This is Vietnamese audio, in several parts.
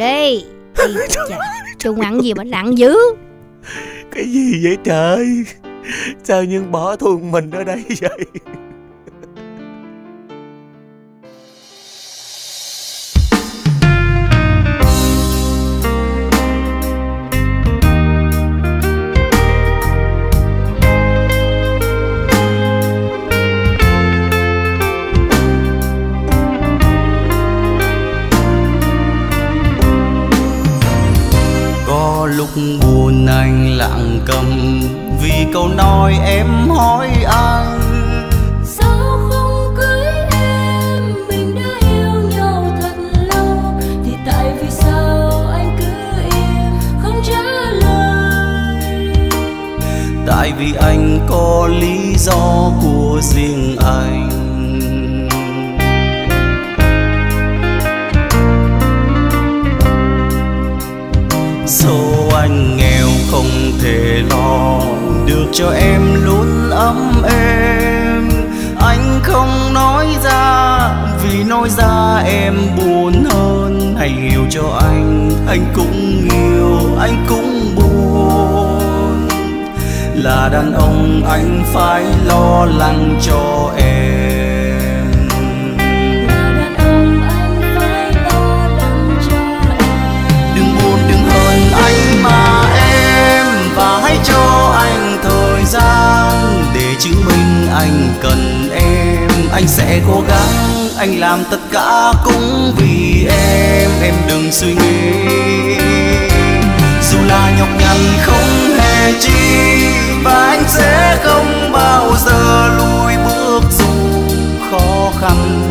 đi. Trông ăn gì mà nặng dữ. Cái gì vậy trời? Sao nhưng bỏ thùng mình ở đây vậy? Buồn anh lặng câm vì câu nói em hỏi anh. Sao không cưới em, mình đã yêu nhau thật lâu, thì tại vì sao anh cứ im không trả lời? Tại vì anh có lý do của riêng anh. Dù anh nghèo không thể lo được cho em luôn ấm êm, anh không nói ra vì nói ra em buồn hơn. Hãy hiểu cho anh cũng yêu, anh cũng buồn. Là đàn ông anh phải lo lắng cho em. Cho anh thời gian để chứng minh anh cần em. Anh sẽ cố gắng, anh làm tất cả cũng vì em. Em đừng suy nghĩ, dù là nhọc nhằn không hề chi, và anh sẽ không bao giờ lùi bước dù khó khăn.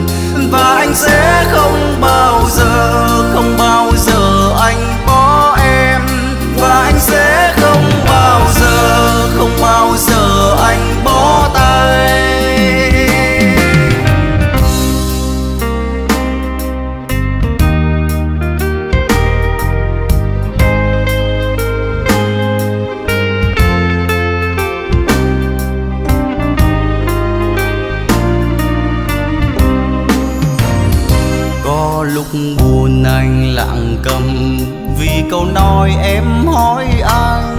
Và anh sẽ không bao giờ anh bỏ em. Và anh sẽ không bao giờ anh bó tay. Có lúc buồn anh lặng câm vì câu nói em hỏi anh.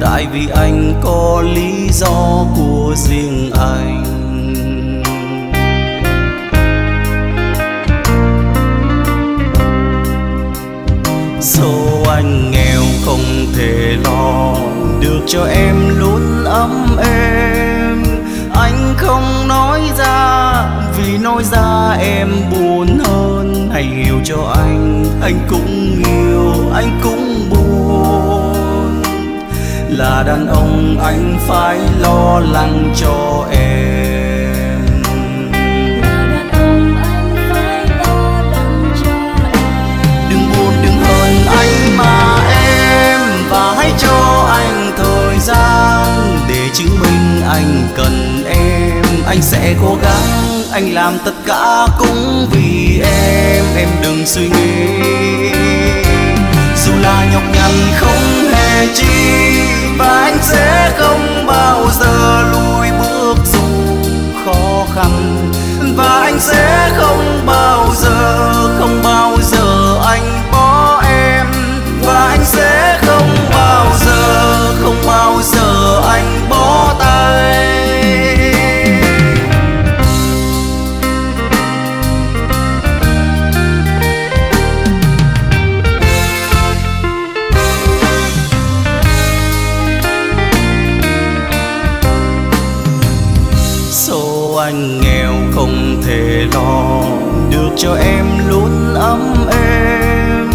Tại vì anh có lý do của riêng anh. Dù anh nghèo không thể lo được cho em luôn ấm êm, anh không nói ra vì nói ra em buồn hơn. Hãy hiểu cho anh cũng yêu, anh cũng buồn. Là đàn ông anh phải lo lắng cho em. Là đàn ông anh phải lo lắng cho em. Đừng buồn đừng hờn anh mà em. Và hãy cho anh thời gian để chứng minh anh cần em. Anh sẽ cố gắng, anh làm tất cả cũng vì em. Em đừng suy nghĩ, dù là nhọc nhằn không hề chi, và anh sẽ không bao giờ lùi bước dù khó khăn. Và anh sẽ không bao giờ anh bỏ em. Và anh sẽ không bao giờ anh bỏ tay. Anh nghèo không thể lo được cho em luôn ấm êm,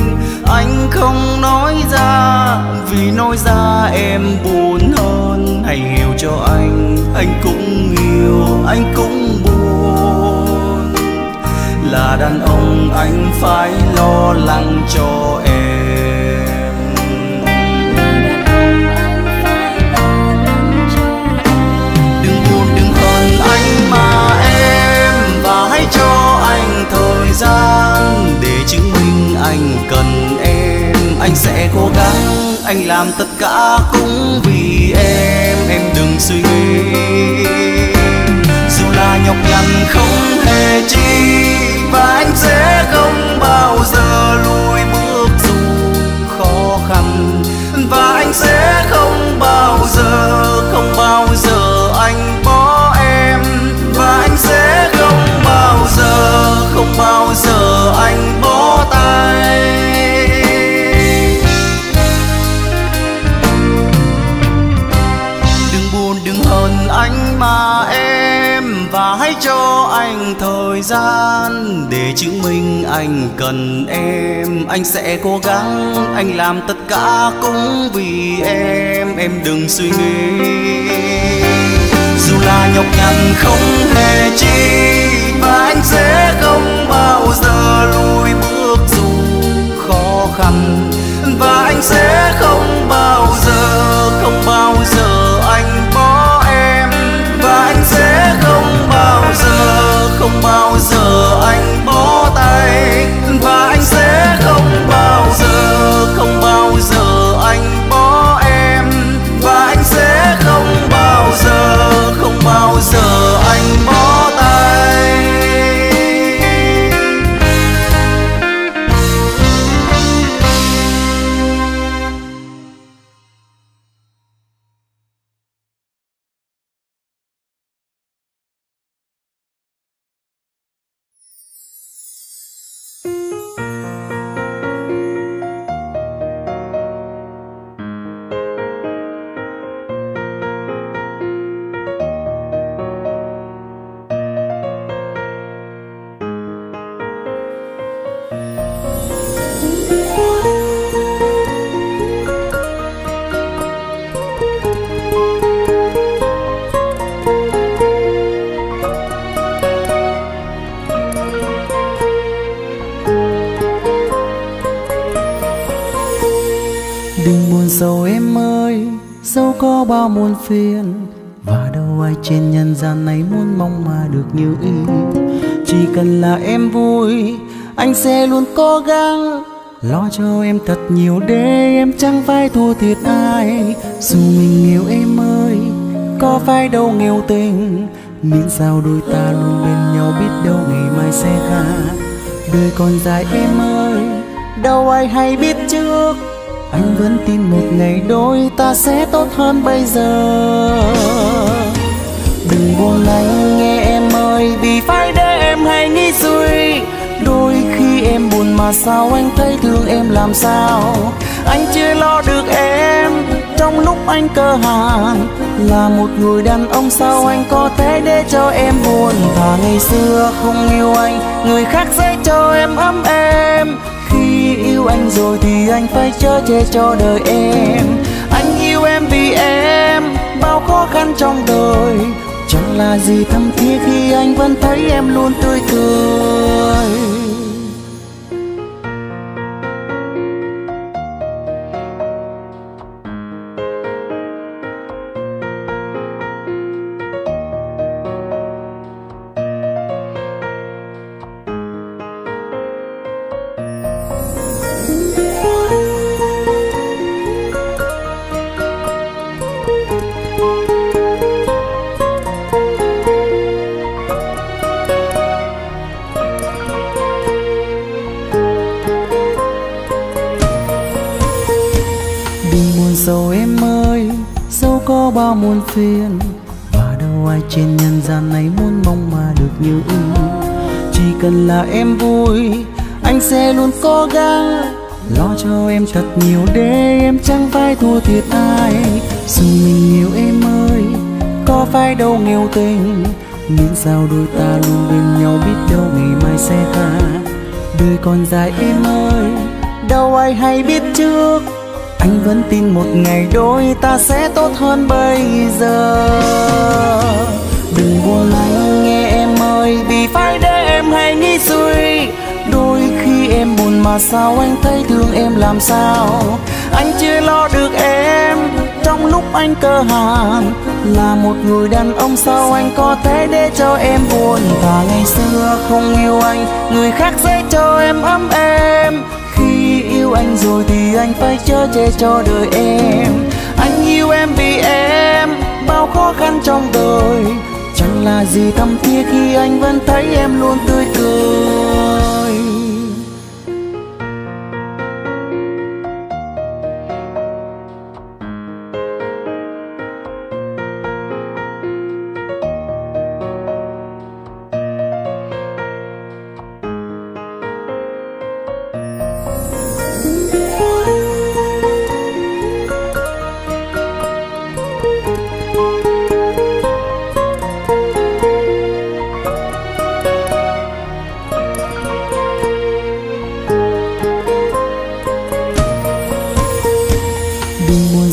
anh không nói ra vì nói ra em buồn hơn. Hãy hiểu cho anh cũng yêu, anh cũng buồn. Là đàn ông anh phải lo lắng cho em. Là đàn ông anh phải lo lắng cho em. Đừng buồn đừng hờn anh mà em. Và hãy cho anh thời gian để chứng minh anh cần em. Anh sẽ cố gắng, anh làm tất cả cũng vì em đừng suy nghĩ. Dù là nhọc nhằn không hề chi, và anh sẽ không bao giờ lùi bước dù khó khăn, và anh sẽ không bao giờ, không bao giờ anh bỏ em, và anh sẽ không bao giờ, không bao giờ anh bỏ tay. Đừng buồn, đừng hờn anh mà em, và hãy cho anh thời gian để chứng minh anh cần em. Anh sẽ cố gắng, anh làm tất cả cũng vì em đừng suy nghĩ. Dù là nhọc nhằn không hề chi, và anh sẽ không bao giờ lùi bước dù khó khăn, và anh sẽ không bao giờ, không bao giờ anh bỏ em, và anh sẽ không bao giờ, không bao giờ anh bỏ tay, và anh sẽ không bao giờ, không bao giờ anh bỏ em, và anh sẽ không bao giờ, không bao giờ anh bỏ tay. Dẫu em ơi, dẫu có bao muôn phiền, và đâu ai trên nhân gian này muốn mong mà được như ý. Chỉ cần là em vui, anh sẽ luôn cố gắng lo cho em thật nhiều để em chẳng phải thua thiệt ai. Dù mình yêu em ơi, có phải đâu nghèo tình, miễn sao đôi ta luôn bên nhau, biết đâu ngày mai sẽ khác. Đời còn dài em ơi, đâu ai hay biết trước, anh vẫn tin một ngày đôi ta sẽ tốt hơn bây giờ. Đừng buồn anh nghe em ơi, vì phải để em hay nghĩ suy. Đôi khi em buồn mà sao anh thấy thương em làm sao. Anh chưa lo được em trong lúc anh cơ hàn, là một người đàn ông sao anh có thể để cho em buồn. Và ngày xưa không yêu anh, người khác sẽ cho em ấm em. Khi yêu anh rồi thì anh phải chở che cho đời em. Anh yêu em vì em bao khó khăn trong đời, chẳng là gì thâm thiết khi anh vẫn thấy em luôn tươi cười. Bao muôn phiền, và đâu ai trên nhân gian này muốn mong mà được như ý. Chỉ cần là em vui, anh sẽ luôn cố gắng lo cho em thật nhiều để em chẳng phải thua thiệt ai. Dù mình yêu em ơi, có phải đâu nghèo tình, miễn sao đôi ta luôn bên nhau, biết đâu ngày mai sẽ khác. Đời còn dài em ơi, đâu ai hay biết trước, anh vẫn tin một ngày đôi ta sẽ tốt hơn bây giờ. Đừng buồn anh nghe em ơi, vì phải để em hay nghĩ suy. Đôi khi em buồn mà sao anh thấy thương em làm sao. Anh chưa lo được em trong lúc anh cơ hàn, là một người đàn ông sao anh có thể để cho em buồn. Và ngày xưa không yêu anh, người khác sẽ cho em ấm em. Khi yêu yêu anh rồi thì anh phải chở che cho đời em. Anh yêu em vì em bao khó khăn trong đời, chẳng là gì thầm thiết khi anh vẫn thấy em luôn tươi cười.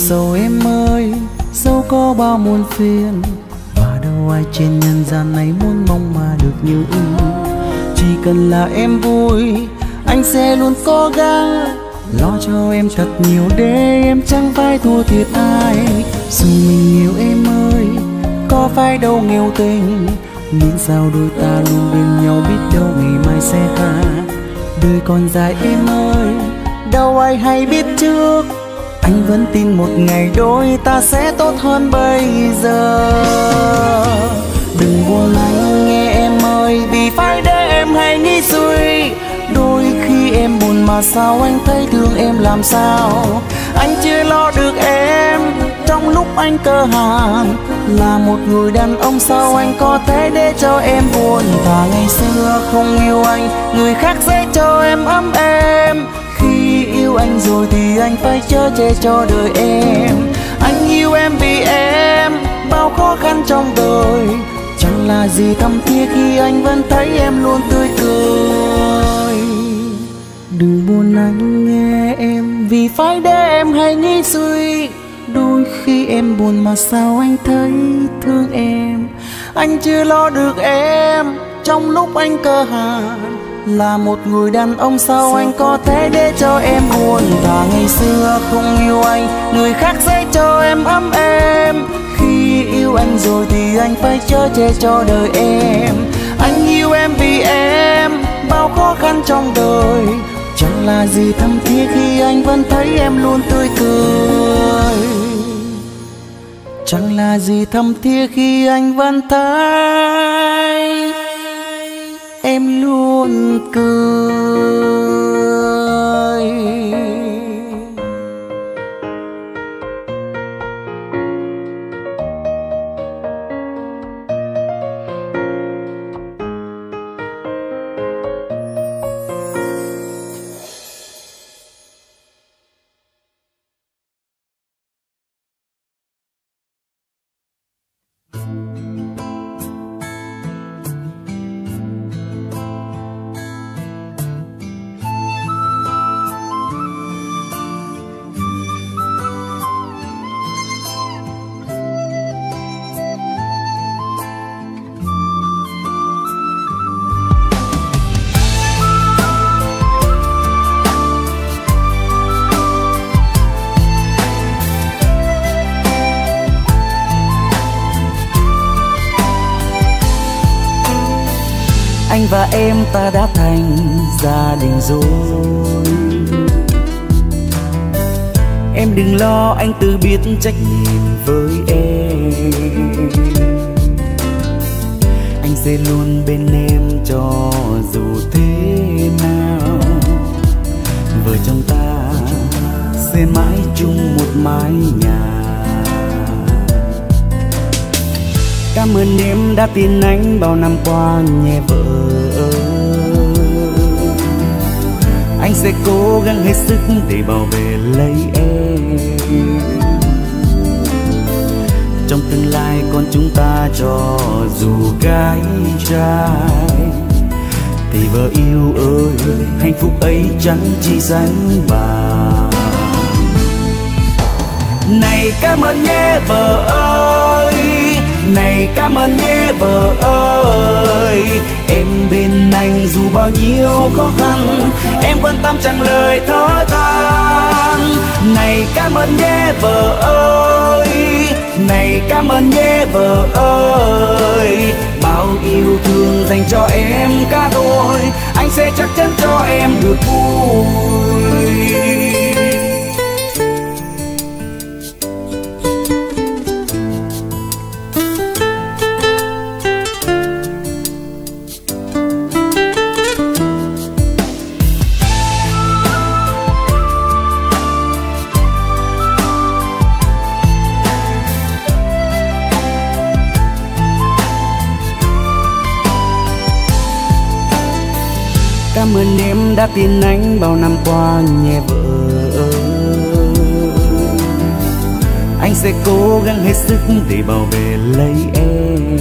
Dẫu em ơi, dẫu có bao muôn phiền, và đâu ai trên nhân gian này muốn mong mà được như em. Chỉ cần là em vui, anh sẽ luôn cố gắng lo cho em thật nhiều để em chẳng phải thua thiệt ai. Dù mình yêu em ơi, có phải đâu nghèo tình, miễn sao đôi ta luôn bên nhau, biết đâu ngày mai sẽ khác. Đời còn dài em ơi, đâu ai hay biết trước, anh vẫn tin một ngày đôi ta sẽ tốt hơn bây giờ. Đừng buồn anh nghe em ơi, vì phải để em hay nghĩ suy. Đôi khi em buồn mà sao anh thấy thương em làm sao. Anh chưa lo được em trong lúc anh cơ hàn, là một người đàn ông sao anh có thể để cho em buồn. Và ngày xưa không yêu anh, người khác sẽ cho em ấm em. Khi yêu anh rồi thì anh phải chở che cho đời em. Anh yêu em vì em bao khó khăn trong đời, chẳng là gì thầm thiết khi anh vẫn thấy em luôn tươi cười. Đừng buồn anh nghe em, vì phải để em hay nghĩ suy. Đôi khi em buồn mà sao anh thấy thương em. Anh chưa lo được em trong lúc anh cơ hàn, là một người đàn ông sao anh có thể để cho em buồn. Và ngày xưa không yêu anh, người khác sẽ cho em ấm em. Khi yêu anh rồi thì anh phải chở che cho đời em. Anh yêu em vì em bao khó khăn trong đời, chẳng là gì thầm thiết khi anh vẫn thấy em luôn tươi cười. Chẳng là gì thầm thiết khi anh vẫn thấy em luôn cười. Anh và em ta đã thành gia đình rồi, em đừng lo anh tự biết trách nhiệm với em. Anh sẽ luôn bên em cho dù thế nào, vợ chồng ta sẽ mãi chung một mái nhà. Cảm ơn em đã tin anh bao năm qua nhé vợ. Anh sẽ cố gắng hết sức để bảo vệ lấy em. Trong tương lai con chúng ta cho dù gái trai, thì vợ yêu ơi hạnh phúc ấy chẳng chỉ dành bà. Này cảm ơn nhé vợ ơi, này cảm ơn nhé vợ ơi, em bên anh dù bao nhiêu khó khăn, em quan tâm chẳng lời thở than. Này cảm ơn nhé vợ ơi, này cảm ơn nhé vợ ơi, bao yêu thương dành cho em cả đôi, anh sẽ chắc chắn cho em được vui. cảm ơn em đã tin anh bao năm qua nhé vợ. Anh sẽ cố gắng hết sức để bảo vệ lấy em.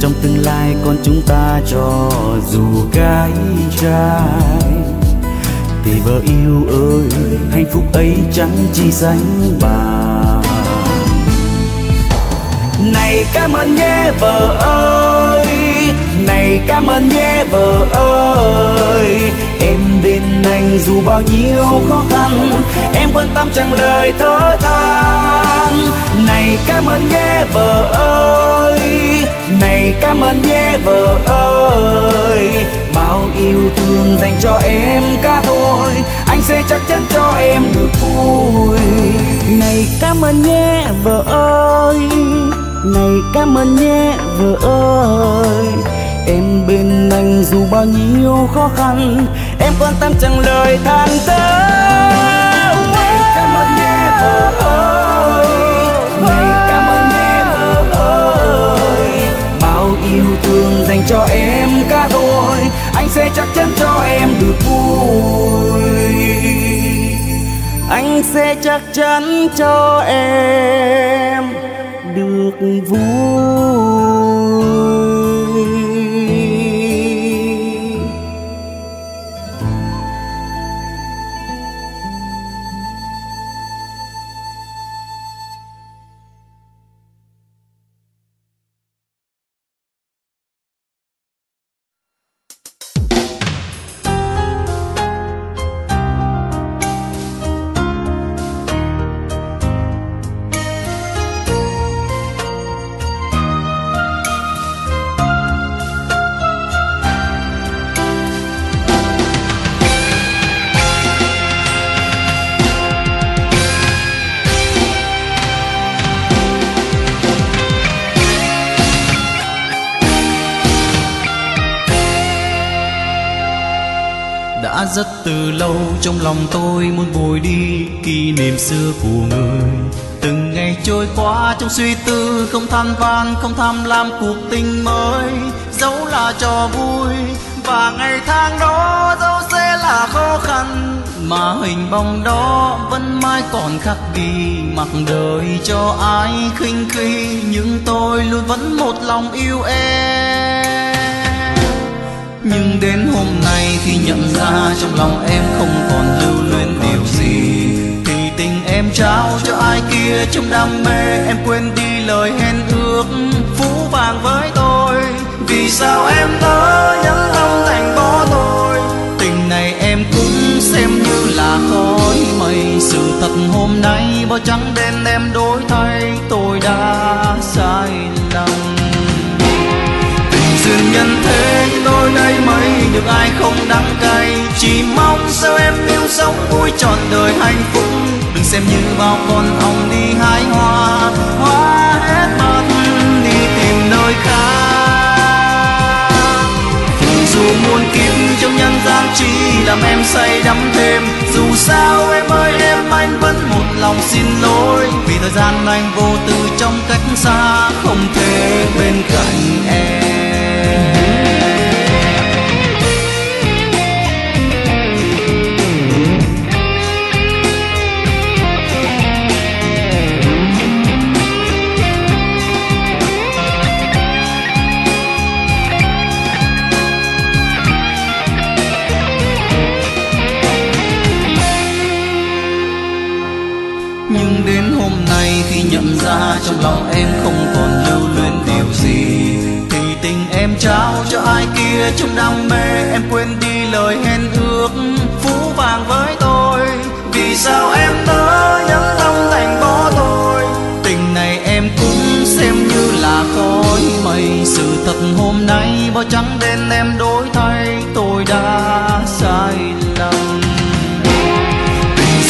Trong tương lai con chúng ta cho dù cái trai thì vợ yêu ơi, hạnh phúc ấy chẳng chỉ dành bà. Này cảm ơn nhé vợ ơi, này cảm ơn nhé vợ ơi, em bên anh dù bao nhiêu khó khăn, em quan tâm chẳng lời thở than. Này cảm ơn nhé vợ ơi, này cảm ơn nhé vợ ơi, bao yêu thương dành cho em cả thôi, anh sẽ chắc chắn cho em được vui. Này cảm ơn nhé vợ ơi, này cảm ơn nhé vợ ơi, em bên anh dù bao nhiêu khó khăn, em quan tâm chẳng lời than thở. Này cảm ơn nhé vợ ơi, này cảm ơn nhé vợ ơi, bao yêu thương dành cho em cả thôi, anh sẽ chắc chắn cho em được vui. Anh sẽ chắc chắn cho em được vui. Rất từ lâu trong lòng tôi muốn vùi đi kỷ niệm xưa của người. Từng ngày trôi qua trong suy tư, không than van, không tham lam cuộc tình mới. Dẫu là trò vui và ngày tháng đó, dẫu sẽ là khó khăn, mà hình bóng đó vẫn mãi còn khắc ghi. Mặc đời cho ai khinh khi, nhưng tôi luôn vẫn một lòng yêu em. Nhưng đến hôm nay khi nhận ra trong lòng em không còn lưu luyến điều gì, thì tình em trao cho ai kia trong đam mê, em quên đi lời hẹn ước phũ vàng với tôi. Vì sao em đã nhẫn tâm thành bỏ tôi? Tình này em cũng xem như là khói mây. Sự thật hôm nay bao trắng đen em đổi thay, tôi đã sai lầm. Duyên nhân thế đôi nay mấy được ai không đắng cay, chỉ mong sao em yêu sống vui trọn đời hạnh phúc. Đừng xem như bao con ong đi hái hoa, hoa hết mất đi tìm nơi khác. Dù muôn kiếp trong nhân gian chỉ làm em say đắm thêm, dù sao em ơi em, anh vẫn một lòng xin lỗi vì thời gian anh vô tư trong cách xa, không thể bên cạnh em. Nhận ra trong lòng em không còn lưu luyến điều gì, thì tình em trao cho ai kia trong đam mê, em quên đi lời hẹn ước phũ vàng với tôi. Vì sao em đã nhẫn tâm thành bỏ tôi? Tình này em cũng xem như là khói mây. Sự thật hôm nay bao trắng đen em đổi thay, tôi đã sai lầm.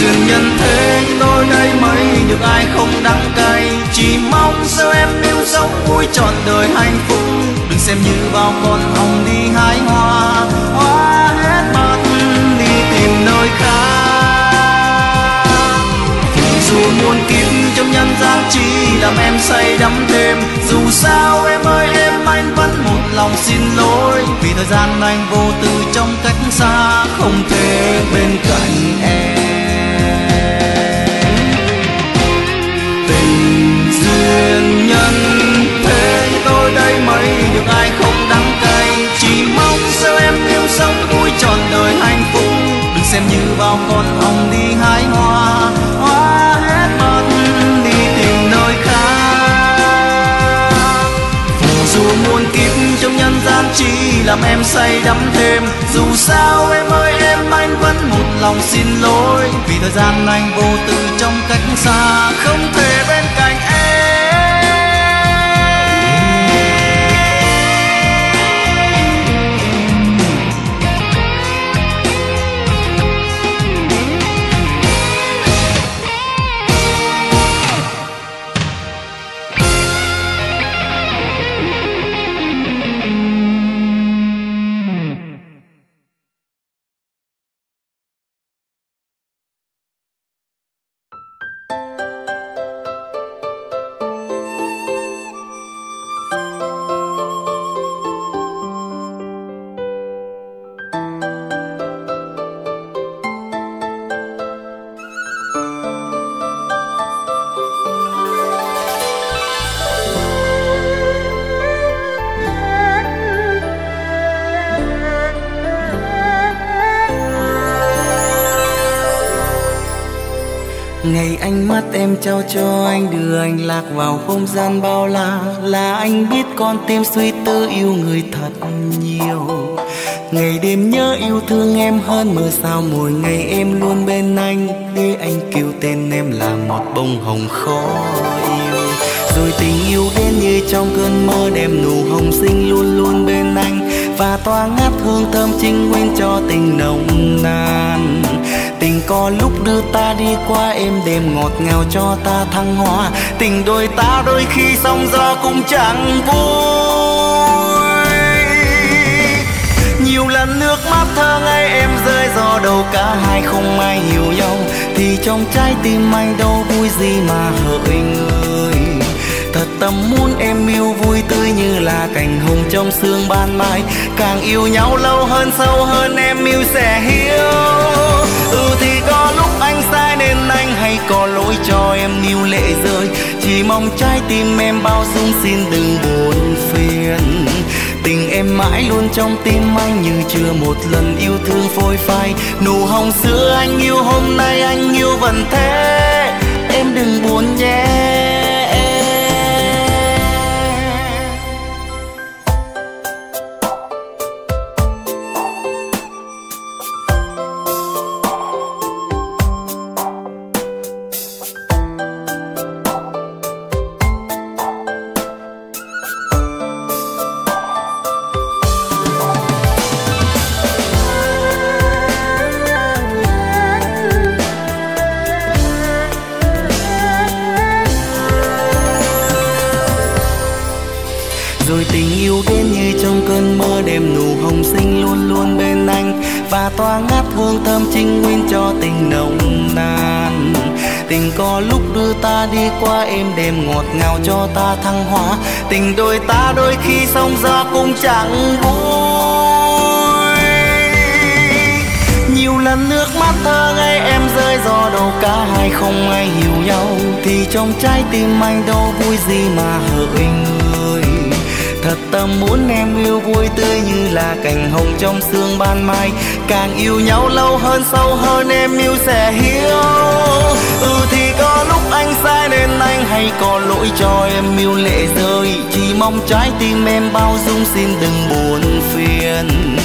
Duyên nhân thế đôi nay mấy được ai không đắng cay, chỉ mong sao em yêu sống vui trọn đời hạnh phúc. Đừng xem như bao con ong đi hái hoa, hoa hết mất đi tìm nơi khác. Dù muôn kiếp trong nhân gian chỉ làm em say đắm thêm, dù sao em ơi em, anh vẫn một lòng xin lỗi vì thời gian anh vô tư trong cách xa không thể bên cạnh em. Tình duyên nhân thế tôi đây mấy được ai không đắng cay, chỉ mong sao em yêu sống vui trọn đời hạnh phúc, đừng xem như bao con ong đi hái hoa, hoa hết mất đi tìm nơi khác. Phù du muôn kiếp trong nhân gian chỉ làm em say đắm thêm, dù sao em ơi em anh vẫn một lòng xin lỗi vì thời gian anh vô tư trong cách xa không thể bên cạnh em. Ngày ánh mắt em trao cho anh đưa anh lạc vào không gian bao la, là anh biết con tim suy tư yêu người thật nhiều. Ngày đêm nhớ yêu thương em hơn mưa sao mỗi ngày em luôn bên anh, để anh kêu tên em là một bông hồng khó yêu. Rồi tình yêu đến như trong cơn mơ đem nụ hồng xinh luôn luôn bên anh, và tỏa ngát hương thơm trinh nguyên cho tình nồng nàn. Tình có lúc đưa ta đi qua êm đềm ngọt ngào cho ta thăng hoa, tình đôi ta đôi khi sóng gió cũng chẳng vui. Nhiều lần nước mắt thơ ngây em rơi do đầu cả hai không ai hiểu nhau, thì trong trái tim anh đâu vui gì mà hỡi người. Thật tâm muốn em yêu vui tươi như là cành hồng trong sương ban mai, càng yêu nhau lâu hơn sâu hơn em yêu sẽ hiểu. Thì có lúc anh sai nên anh hay có lỗi cho em níu lệ rơi, chỉ mong trái tim em bao dung xin đừng buồn phiền. Tình em mãi luôn trong tim anh như chưa một lần yêu thương phôi phai, nụ hồng xưa anh yêu hôm nay anh yêu vẫn thế, em đừng buồn nhé. Tỏa ngát hương thơm trinh nguyên cho tình nồng nàn. Tình có lúc đưa ta đi qua êm đềm ngọt ngào cho ta thăng hoa, tình đôi ta đôi khi sóng gió cũng chẳng vui. Nhiều lần nước mắt thơ ngây em rơi do đầu cả hai không ai hiểu nhau, thì trong trái tim anh đâu vui gì mà hỡi người. Thật tâm muốn em yêu vui tươi như là cành hồng trong sương ban mai, càng yêu nhau lâu hơn sâu hơn em yêu sẽ hiểu. Thì có lúc anh sai nên anh hay có lỗi cho em yêu lệ rơi, chỉ mong trái tim em bao dung xin đừng buồn phiền.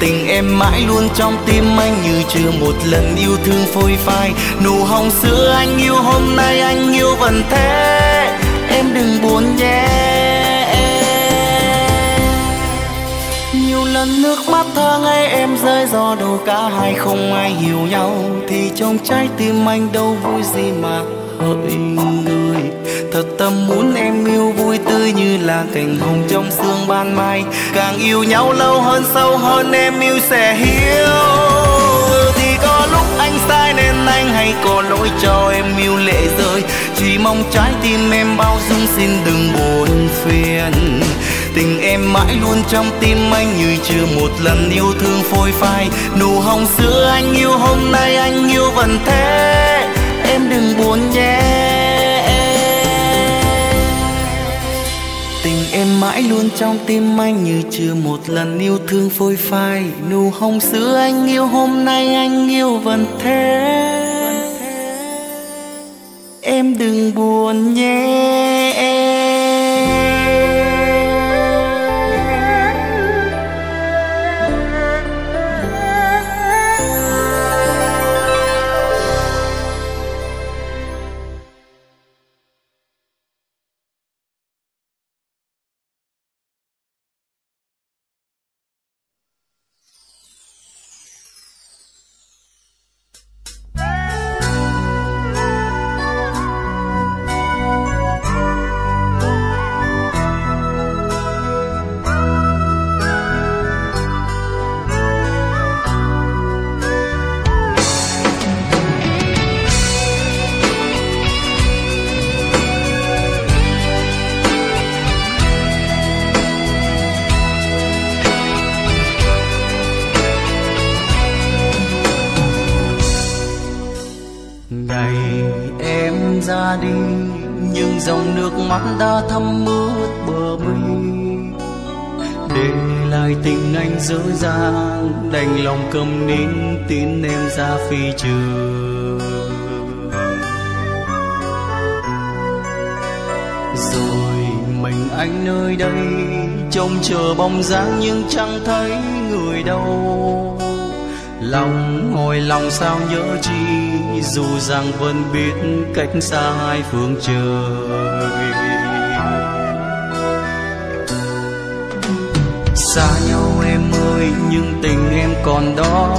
Tình em mãi luôn trong tim anh như chưa một lần yêu thương phôi phai, nụ hồng xưa anh yêu hôm nay anh yêu vẫn thế, em đừng buồn nhé. Lần nước mắt thơ ngây em rơi do đầu cả hai không ai hiểu nhau, thì trong trái tim anh đâu vui gì mà hỡi người. Thật tâm muốn em yêu vui tươi như là cành hồng trong sương ban mai, càng yêu nhau lâu hơn sâu hơn em yêu sẽ hiểu. Thì có lúc anh sai nên anh hay có lỗi cho em yêu lệ rơi, chỉ mong trái tim em bao dung xin đừng buồn phiền. Tình em mãi luôn trong tim anh như chưa một lần yêu thương phôi phai. Nụ hồng xưa anh yêu hôm nay anh yêu vẫn thế, em đừng buồn nhé. Tình em mãi luôn trong tim anh như chưa một lần yêu thương phôi phai. Nụ hồng xưa anh yêu hôm nay anh yêu vẫn thế, em đừng buồn nhé em. Đã thấm ướt bờ mi, để lại tình anh dở dang, đành lòng cầm nín tin em ra phi trường. Rồi mình anh nơi đây trông chờ bóng dáng nhưng chẳng thấy người đâu. Lòng ngồi lòng sao nhớ chi, dù rằng vẫn biết cách xa hai phương trời. Xa nhau em ơi nhưng tình em còn đó,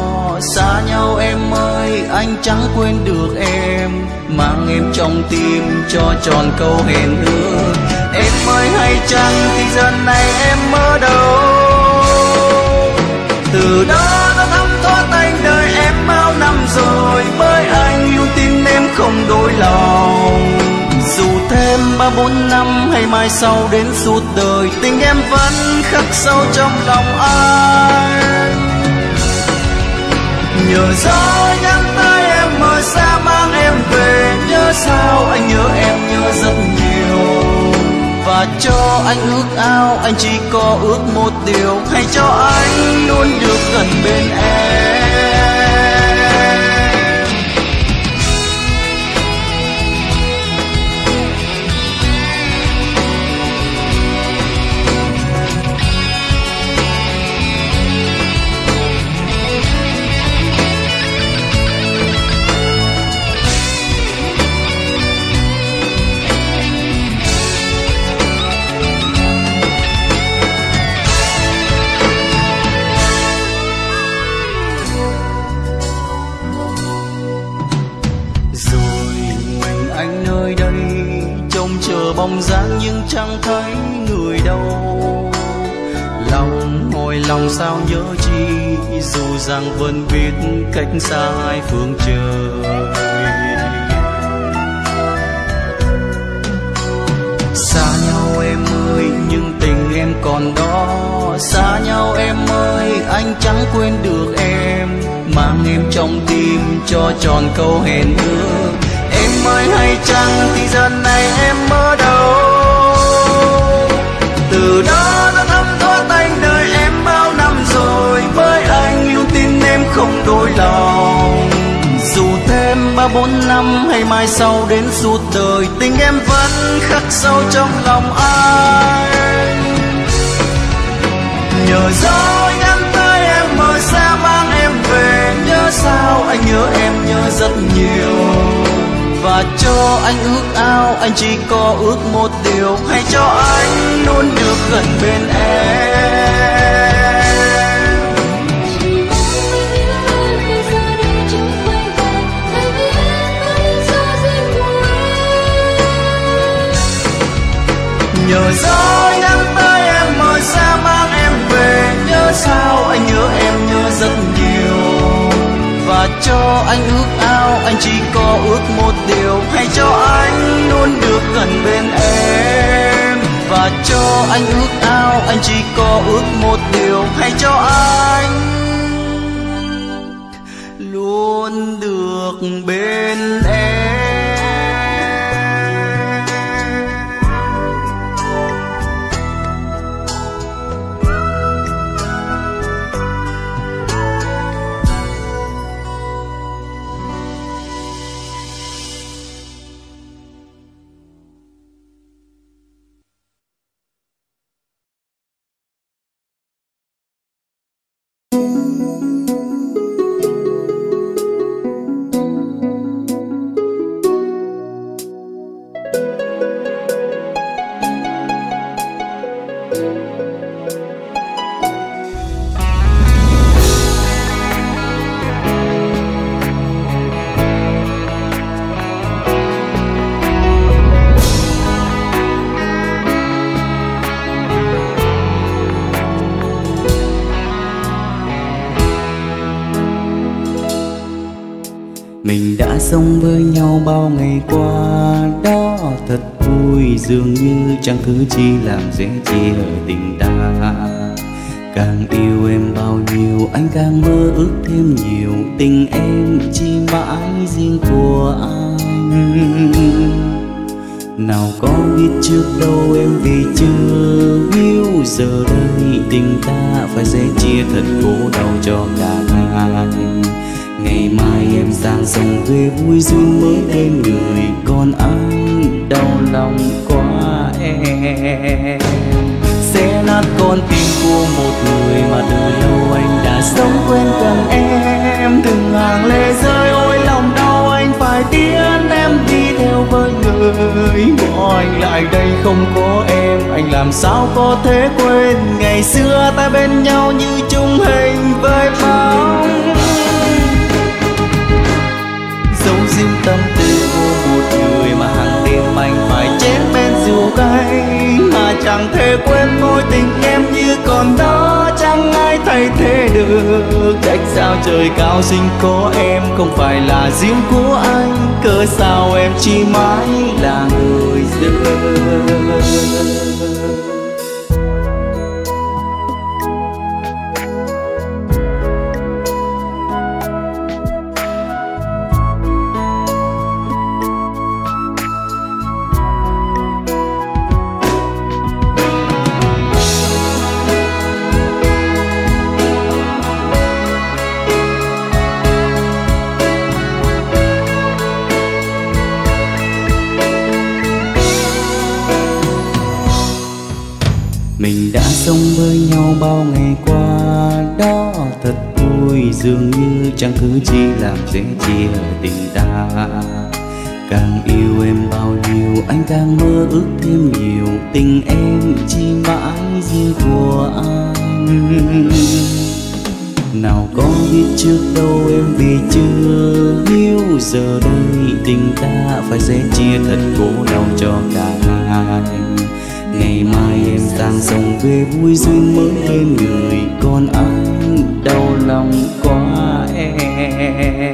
xa nhau em ơi anh chẳng quên được em, mang em trong tim cho tròn câu hẹn ước. Em ơi hay chăng thì giờ này em ở đâu, từ đó đã thấm thoát anh đời em bao năm rồi, bởi anh yêu tin em không đổi lòng. Dù thêm 3, 4 năm hay mai sau đến suốt đời, tình em vẫn khắc sâu trong lòng anh. Nhờ gió nhắc tới em ở xa mang em về, nhớ sao anh nhớ em nhớ rất nhiều. Và cho anh ước ao anh chỉ có ước một điều, hãy cho anh luôn được gần bên em. Bóng dáng nhưng chẳng thấy người đâu, lòng ngồi lòng sao nhớ chi, dù rằng vẫn biết cách xa hai phương trời. Xa nhau em ơi nhưng tình em còn đó, xa nhau em ơi anh chẳng quên được em, mang em trong tim cho tròn câu hẹn ước. Em ơi hay chăng thì giờ này em ở đâu, từ đó đã thấm thoát anh đời em bao năm rồi, với anh yêu tin em không đổi lòng. Dù thêm 3, 4 năm hay mai sau đến suốt đời, tình em vẫn khắc sâu trong lòng anh. Nhờ gió nhắn tới em ở xa mang em về, nhớ sao anh nhớ em nhớ rất nhiều. Và cho anh ước ao anh chỉ có ước một điều, hãy cho anh luôn được gần bên em. Nhờ gió nhắn tới em ở xa mang em về, nhớ sao anh nhớ em nhớ rất nhiều. Và cho anh ước ao anh chỉ có ước một điều, hãy cho anh luôn được gần bên em. Và cho anh ước ao anh chỉ có ước một điều, hãy cho anh luôn được bên em. Mình đã sống với nhau bao ngày qua, đó thật vui, dường như chẳng thứ chi làm dễ chia tình ta. Càng yêu em bao nhiêu, anh càng mơ ước thêm nhiều, tình em chỉ mãi riêng của anh. Nào có biết trước đâu em vì chưa yêu, giờ đây tình ta phải dễ chia thật khổ đau cho cả hai. Ngày mai em sang sông về vui duyên mới đến người, còn anh đau lòng quá em. Sẽ nát con tim của một người mà từ lâu anh đã sống quên cần em. Từng hàng lệ rơi ôi lòng đau anh phải tiến, em đi theo với người bỏ anh lại đây. Không có em anh làm sao có thể quên ngày xưa ta bên nhau như chung hình với bóng. Riêng tâm tư của một người mà hàng đêm anh phải chết bên rượu cay, mà chẳng thể quên mối tình em như còn đó, chẳng ai thay thế được. Cách sao trời cao xinh có em không phải là riêng của anh, cớ sao em chỉ mãi là người dưng. Sống với nhau bao ngày qua, đó thật vui, dường như chẳng thứ chi làm dễ chia tình ta. Càng yêu em bao nhiêu, anh càng mơ ước thêm nhiều, tình em chỉ mãi riêng của anh. Nào có biết trước đâu em vì chưa yêu, giờ đây tình ta phải dễ chia thật khổ đau cho cả hai. Ngày mai em sang sông về vui duyên mới thêm người, còn anh đau lòng quá em.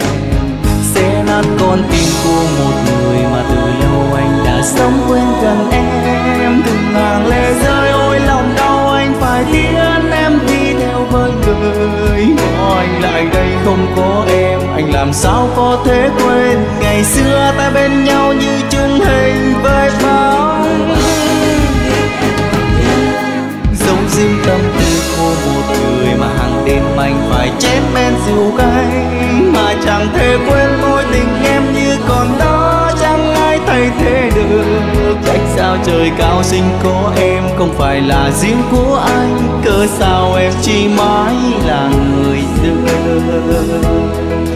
Sẽ nát con tim của một người mà từ lâu anh đã sống quên cần em. Từng hàng lệ rơi ôi lòng đau anh phải tiến, em đi theo với người bỏ anh lại đây. Không có em anh làm sao có thể quên ngày xưa ta bên nhau như chung hình với bóng. Sống riêng tâm tư của một người mà hàng đêm anh phải chém men rượu cay, mà chẳng thể quên mối tình em như còn đó, chẳng ai thay thế được. Cách sao trời cao xinh có em không phải là riêng của anh, cớ sao em chỉ mãi là người dưng.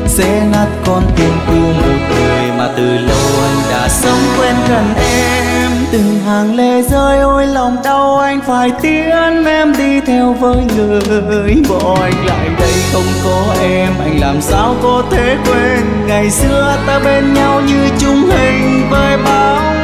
Sẽ nát con tim của một người mà từ lâu anh đã sống quên gần em. Từng hàng lệ rơi ôi lòng đau anh phải tiến, em đi theo với người bỏ anh lại đây. Không có em anh làm sao có thể quên ngày xưa ta bên nhau như chung hình với bóng.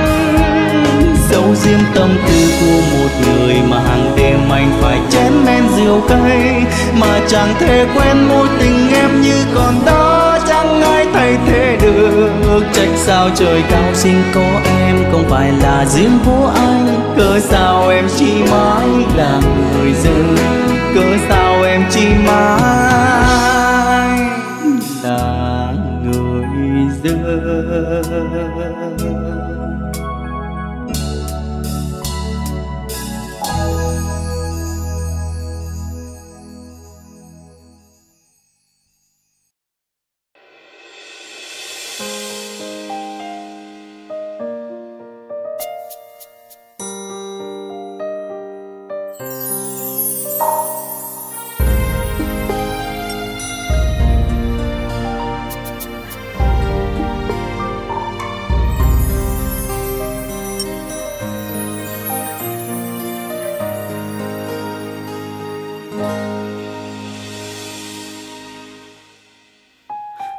Dẫu riêng tâm tư của một người mà hàng đêm anh phải chén men rượu cay, mà chẳng thể quên mối tình em như còn đó, chẳng ai thay thế được. ước trách sao trời cao sinh có em không phải là riêng của anh. Cớ sao em chỉ mãi là người dân, cớ sao em chỉ mãi là người dân.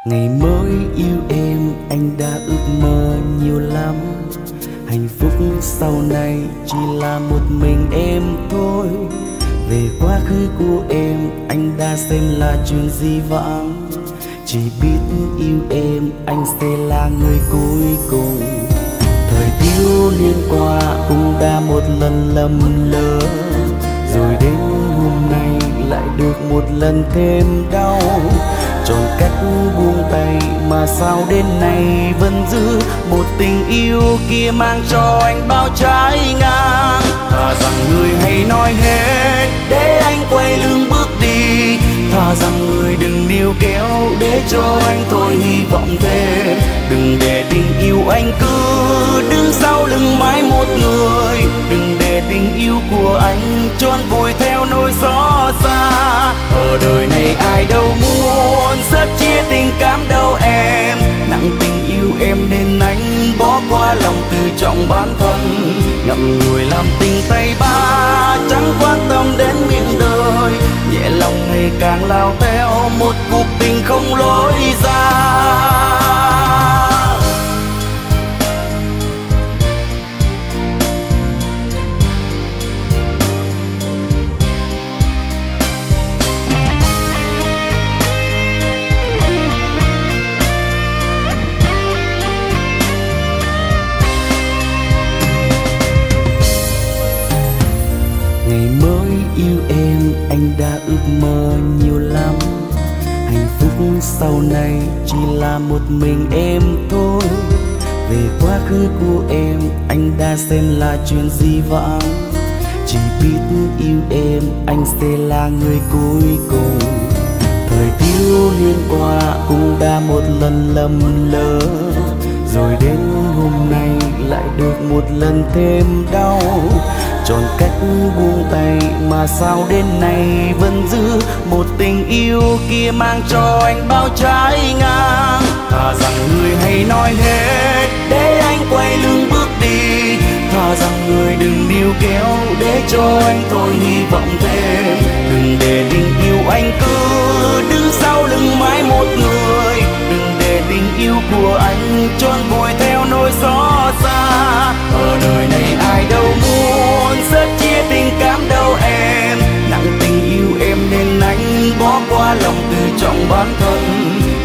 Ngày mới yêu em anh đã ước mơ nhiều lắm, hạnh phúc sau này chỉ là một mình em thôi. Về quá khứ của em anh đã xem là chuyện dĩ vãng, chỉ biết yêu em anh sẽ là người cuối cùng. Thời thiếu niên qua cũng đã một lần lầm lỡ, rồi đến hôm nay lại được một lần thêm đau. Chọn cách buông tay mà sao đến nay vẫn giữ một tình yêu kia mang cho anh bao trái ngang. Thà rằng người hãy nói hết để anh quay lưng bước đi, thà rằng người đừng níu kéo để cho anh thôi hy vọng về. Đừng để tình yêu anh cứ đứng sau lưng mãi một người, đừng để tình yêu của anh trốn vùi theo nỗi gió xa. Ở đời này ai đâu muốn sớt chia tình cảm đâu em, nặng tình yêu em nên anh bỏ qua lòng tự trọng bản thân. Ngậm ngùi làm tình tay ba chẳng quan tâm đến miệng đời, nhẹ lòng ngày càng lao theo một cuộc tình không lối ra. Yêu em anh đã ước mơ nhiều lắm, hạnh phúc sau này chỉ là một mình em thôi. Về quá khứ của em anh đã xem là chuyện dĩ vãng, chỉ biết yêu em anh sẽ là người cuối cùng. Thời thiếu niên qua cũng đã một lần lầm lỡ, rồi đến hôm nay lại được một lần thêm đau. Chọn cách buông tay mà sao đến nay vẫn giữ một tình yêu kia mang cho anh bao trái ngang. Thà rằng người hãy nói hết để anh quay lưng bước đi, thà rằng người đừng níu kéo để cho anh thôi hy vọng thêm. Đừng để tình yêu anh cứ đứng sau lưng mãi một người, đừng để tình yêu của anh trốn vùi theo nỗi gió xa. Ở đời này ai đâu muốn sớt chia tình cảm đâu em, nặng tình yêu em nên anh bỏ qua lòng tự trọng bản thân.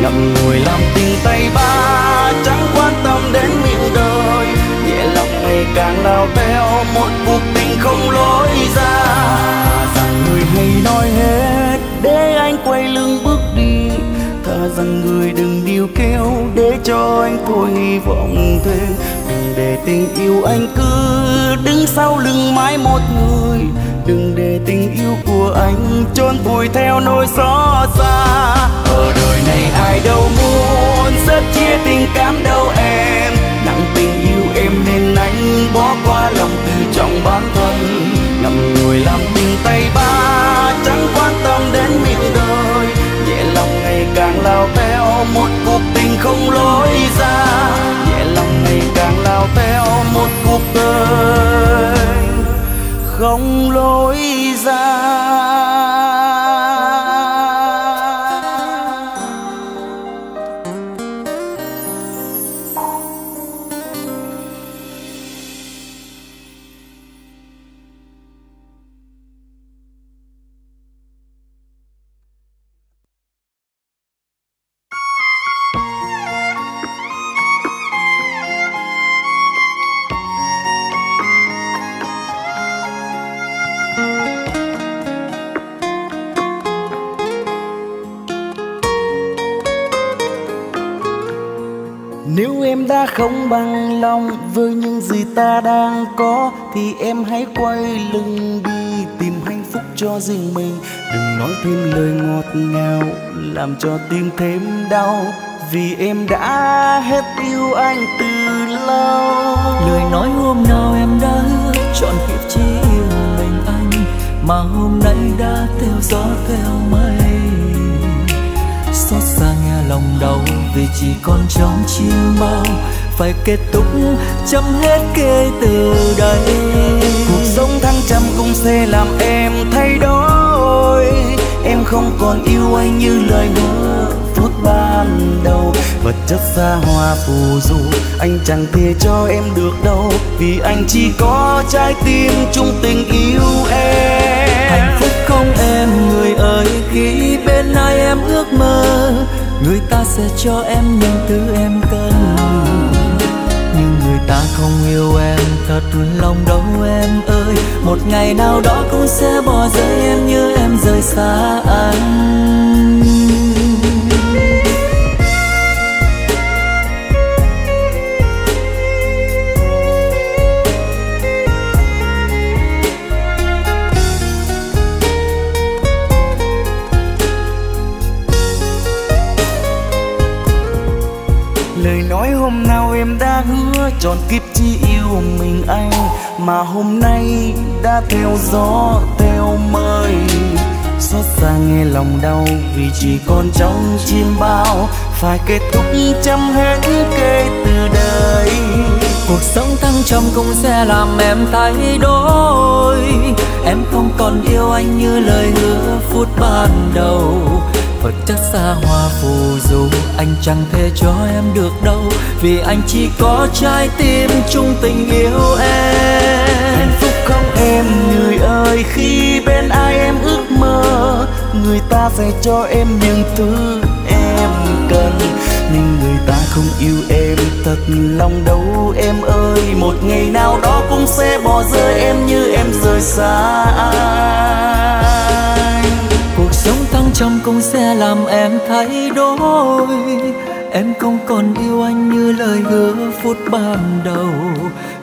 Ngậm ngùi làm tình tay ba chẳng quan tâm đến miệng đời, nhẹ lòng ngày càng lao theo một cuộc tình không lối ra. Rằng người hay nói hết để anh quay lưng bước đi, thà rằng người đừng níu kéo để cho anh thôi hy vọng thêm. Đừng để tình yêu anh cứ đứng sau lưng mãi một người, đừng để tình yêu của anh trốn vùi theo nỗi gió xa. Ở đời này ai đâu muốn sớt chia tình cảm đâu em, nặng tình yêu em nên anh bỏ qua lòng tự trọng bản thân. Ngậm ngùi làm tình tay ba chẳng quan tâm đến miệng đời, nhẹ lòng ngày càng lao theo một cuộc tình không lối ra. Nhẹ lòng ngày càng lao theo một cuộc đời không lối ra. Nếu em đã không bằng lòng với những gì ta đang có thì em hãy quay lưng đi, tìm hạnh phúc cho riêng mình. Đừng nói thêm lời ngọt ngào làm cho tim thêm đau, vì em đã hết yêu anh từ lâu. Lời nói hôm nào em đã hứa chọn kiếp chỉ yêu mình anh, mà hôm nay đã theo gió theo mây. Xót xa nghe lòng đau vì chỉ còn trong chim bao, phải kết thúc chấm hết kể từ đây. Cuộc sống thăng trầm cũng sẽ làm em thay đổi, em không còn yêu anh như lời hứa phút ban đầu. Vật chất xa hoa phù du anh chẳng thể cho em được đâu, vì anh chỉ có trái tim chung tình yêu em. Hạnh phúc không em người ơi, khi bên ai em ước mơ, người ta sẽ cho em những thứ em cần. Nhưng người ta không yêu em thật lòng đâu em ơi, một ngày nào đó cũng sẽ bỏ rơi em như em rời xa anh. Hôm nào em đã hứa tròn kiếp chỉ yêu mình anh, mà hôm nay đã theo gió theo mây. Xót xa nghe lòng đau vì chỉ còn trong chim bao, phải kết thúc chấm hết kể từ đây. Cuộc sống thăng trầm cũng sẽ làm em thay đổi, em không còn yêu anh như lời hứa phút ban đầu. Vật chất xa hoa phù du anh chẳng thể cho em được đâu, vì anh chỉ có trái tim chung tình yêu em. Hạnh phúc không em người ơi, khi bên ai em ước mơ, người ta sẽ cho em những thứ em cần. Nhưng người ta không yêu em thật lòng đâu em ơi, một ngày nào đó cũng sẽ bỏ rơi em như em rời xa anh. Cuộc sống thăng trầm cũng sẽ làm em thay đổi, em không còn yêu anh như lời hứa phút ban đầu.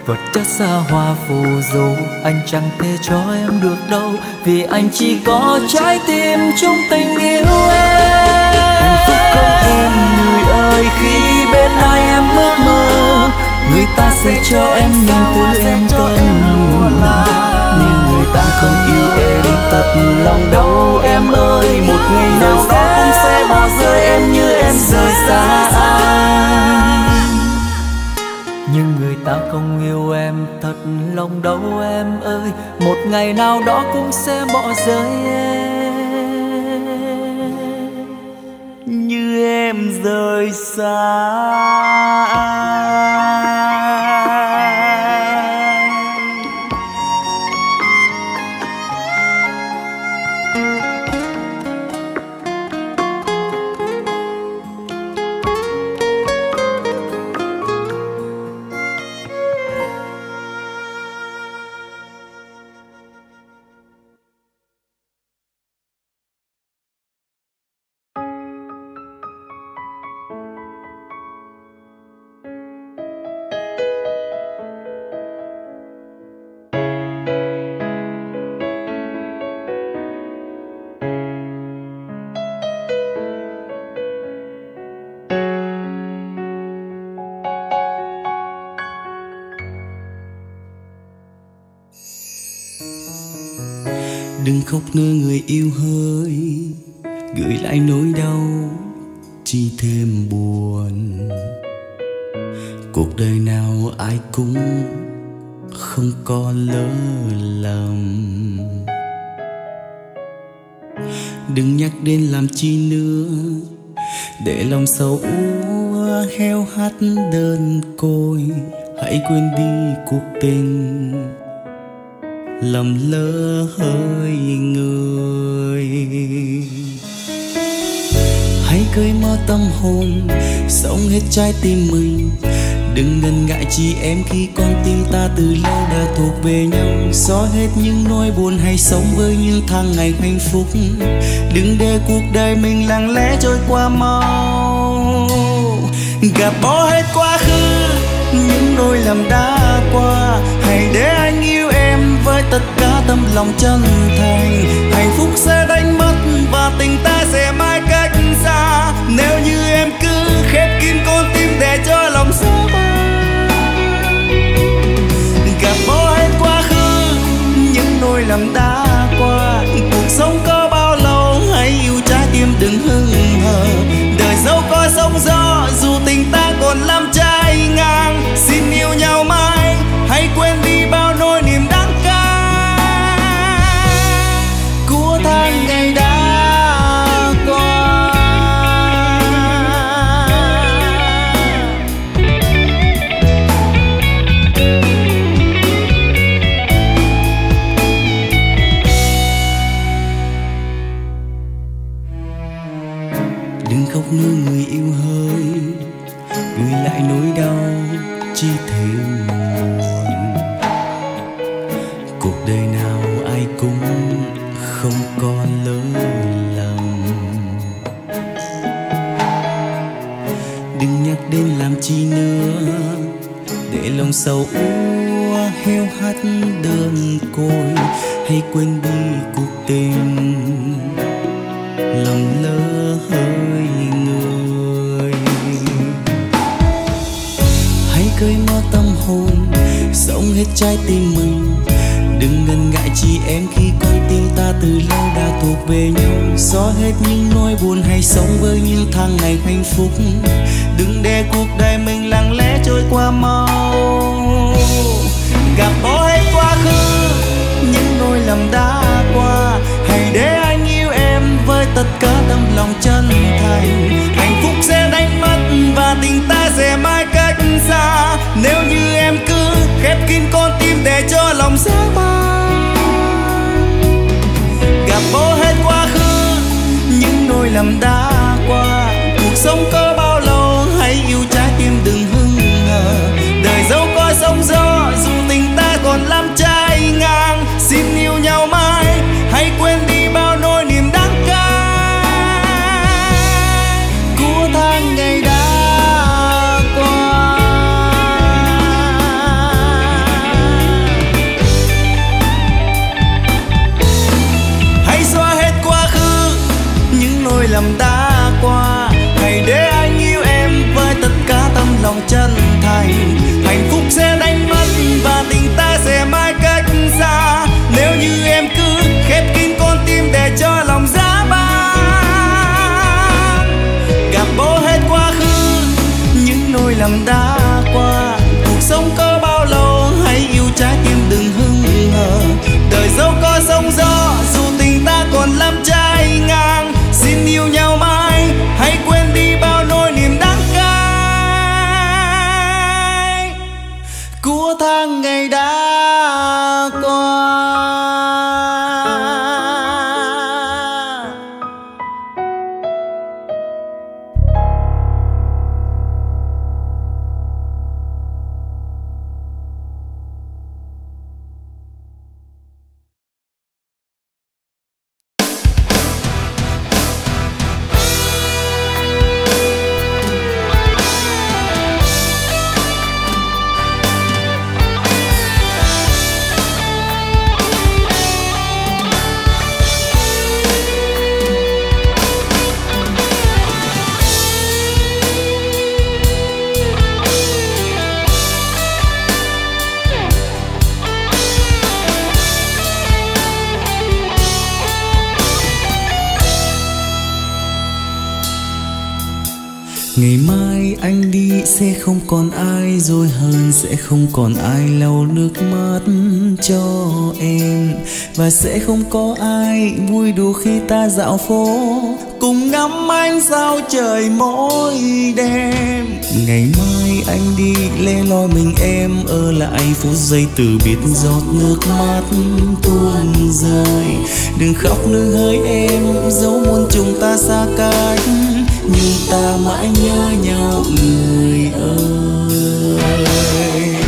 Vật chất xa hoa phù du anh chẳng thể cho em được đâu, vì anh chỉ có trái tim chung tình yêu em. Hạnh phúc không em người ơi, khi bên ai em ước mơ, người ta sẽ cho em những thứ em cần. Ta không yêu em thật lòng đâu em ơi, một ngày nào đó cũng sẽ bỏ rơi em như em rời xa anh. Nhưng người ta không yêu em thật lòng đâu em ơi, một ngày nào đó cũng sẽ bỏ rơi em như em rời xa anh. Đừng khóc nơi người yêu hỡi, gửi lại nỗi đau chỉ thêm buồn. Cuộc đời nào ai cũng không có lỡ lầm. Đừng nhắc đến làm chi nữa, để lòng sầu úa heo hắt đơn côi. Hãy quên đi cuộc tình lầm lỡ hơi người. Hãy cởi mở tâm hồn, sống hết trái tim mình. Đừng ngần ngại chị em khi con tim ta từ lâu đã thuộc về nhau. Xóa hết những nỗi buồn, hay sống với những tháng ngày hạnh phúc. Đừng để cuộc đời mình lặng lẽ trôi qua mau. gạt bỏ hết quá khứ, những nỗi lầm đã qua. Hãy để anh yêu em với tất cả tấm lòng chân thành. Hạnh phúc sẽ đánh mất và tình ta sẽ mãi cách xa, nếu như em cứ khép kín con tim để cho lòng xa. Gạt bỏ hết quá khứ, những nỗi lầm đã qua. Cuộc sống có bao lâu, hãy yêu trái tim đừng hững hờ. Đời dẫu có sóng gió, dù tình ta còn lắm trái ngang. Xin yêu nhau mãi, hãy quên đi bao nỗi niềm đắng cay của tháng ngày đã. Nơi người yêu hơi gửi lại nỗi đau chi thêm buồn. Cuộc đời nào ai cũng không có lỡ lầm, đừng nhắc đến làm chi nữa, để lòng sầu úa heo hắt đơn côi. Hay quên đi cuộc tình lòng lỡ hơi người. Hãy cởi mở tâm hồn, sống hết trái tim mình. Đừng ngần ngại chi em khi con tim ta từ lâu đã thuộc về nhau. Xóa hết những nỗi buồn, hay sống với những tháng ngày hạnh phúc. Đừng để cuộc đời mình lặng lẽ trôi qua mau. Gạt bỏ hết quá khứ, những nỗi lầm đã qua. Hãy để anh yêu em với tất cả tấm lòng chân thành. Hạnh phúc sẽ đánh mất và tình ta sẽ mãi cách xa, nếu như em cứ khép kín con tim để cho lòng xa bay. Gạt bỏ hết quá khứ, những nỗi lầm đã qua. Cuộc sống có bao lâu, hãy yêu trái tim đừng hững hờ. Đời dẫu có sóng gió, dù tình ta còn lắm trái ngang. Xin yêu nhau mãi, hãy quên đi bao nỗi niềm đắng. Ngày đã qua, hãy xóa hết quá khứ, những nỗi lầm đã qua. Hãy để anh yêu em với tất cả tấm lòng chân thành. Hạnh phúc sẽ đánh mất và tình ta sẽ mãi cách xa, nếu như em cứ khép kín con tim để cho lòng giá băng. Gạt bỏ hết quá khứ, những nỗi lầm đã qua. Cuộc sống có bao lâu, hãy yêu trái tim đừng hững hờ. Đời dẫu có sóng gió, dù tình ta còn lắm trái ngang. Xin yêu nhau mãi, hãy quên đi bao nỗi niềm đắng cay của tháng ngày đã qua. Ngày mai anh đi sẽ không còn ai dối hơn, sẽ không còn ai lau nước mắt cho em, và sẽ không có ai vui đùa khi ta dạo phố cùng ngắm ánh sao trời mỗi đêm. Ngày mai anh đi lẻ loi mình em ở lại, phút giây từ biệt giọt nước mắt tuôn rơi. Đừng khóc nương hỡi em, dẫu muôn chúng ta xa cách, nhưng ta mãi nhớ nhau người ơi.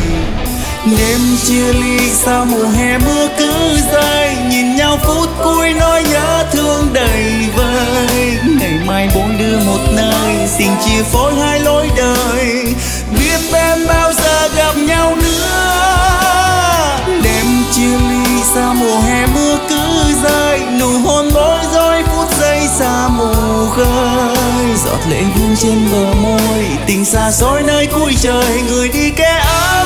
Đêm chia ly sao mùa hè mưa cứ dài, nhìn nhau phút cuối nói nhớ thương đầy vơi. Ngày mai bốn đứa một nơi, xin chia phối hai lối đời, biết em bao giờ gặp nhau nữa. Đêm chia ly sao mùa hè mưa cứ dài, nụ hôn bối rối phút giây xa mù khơi. Giọt lệ vương trên bờ môi, tình xa xôi nơi cuối trời, người đi kẻ ở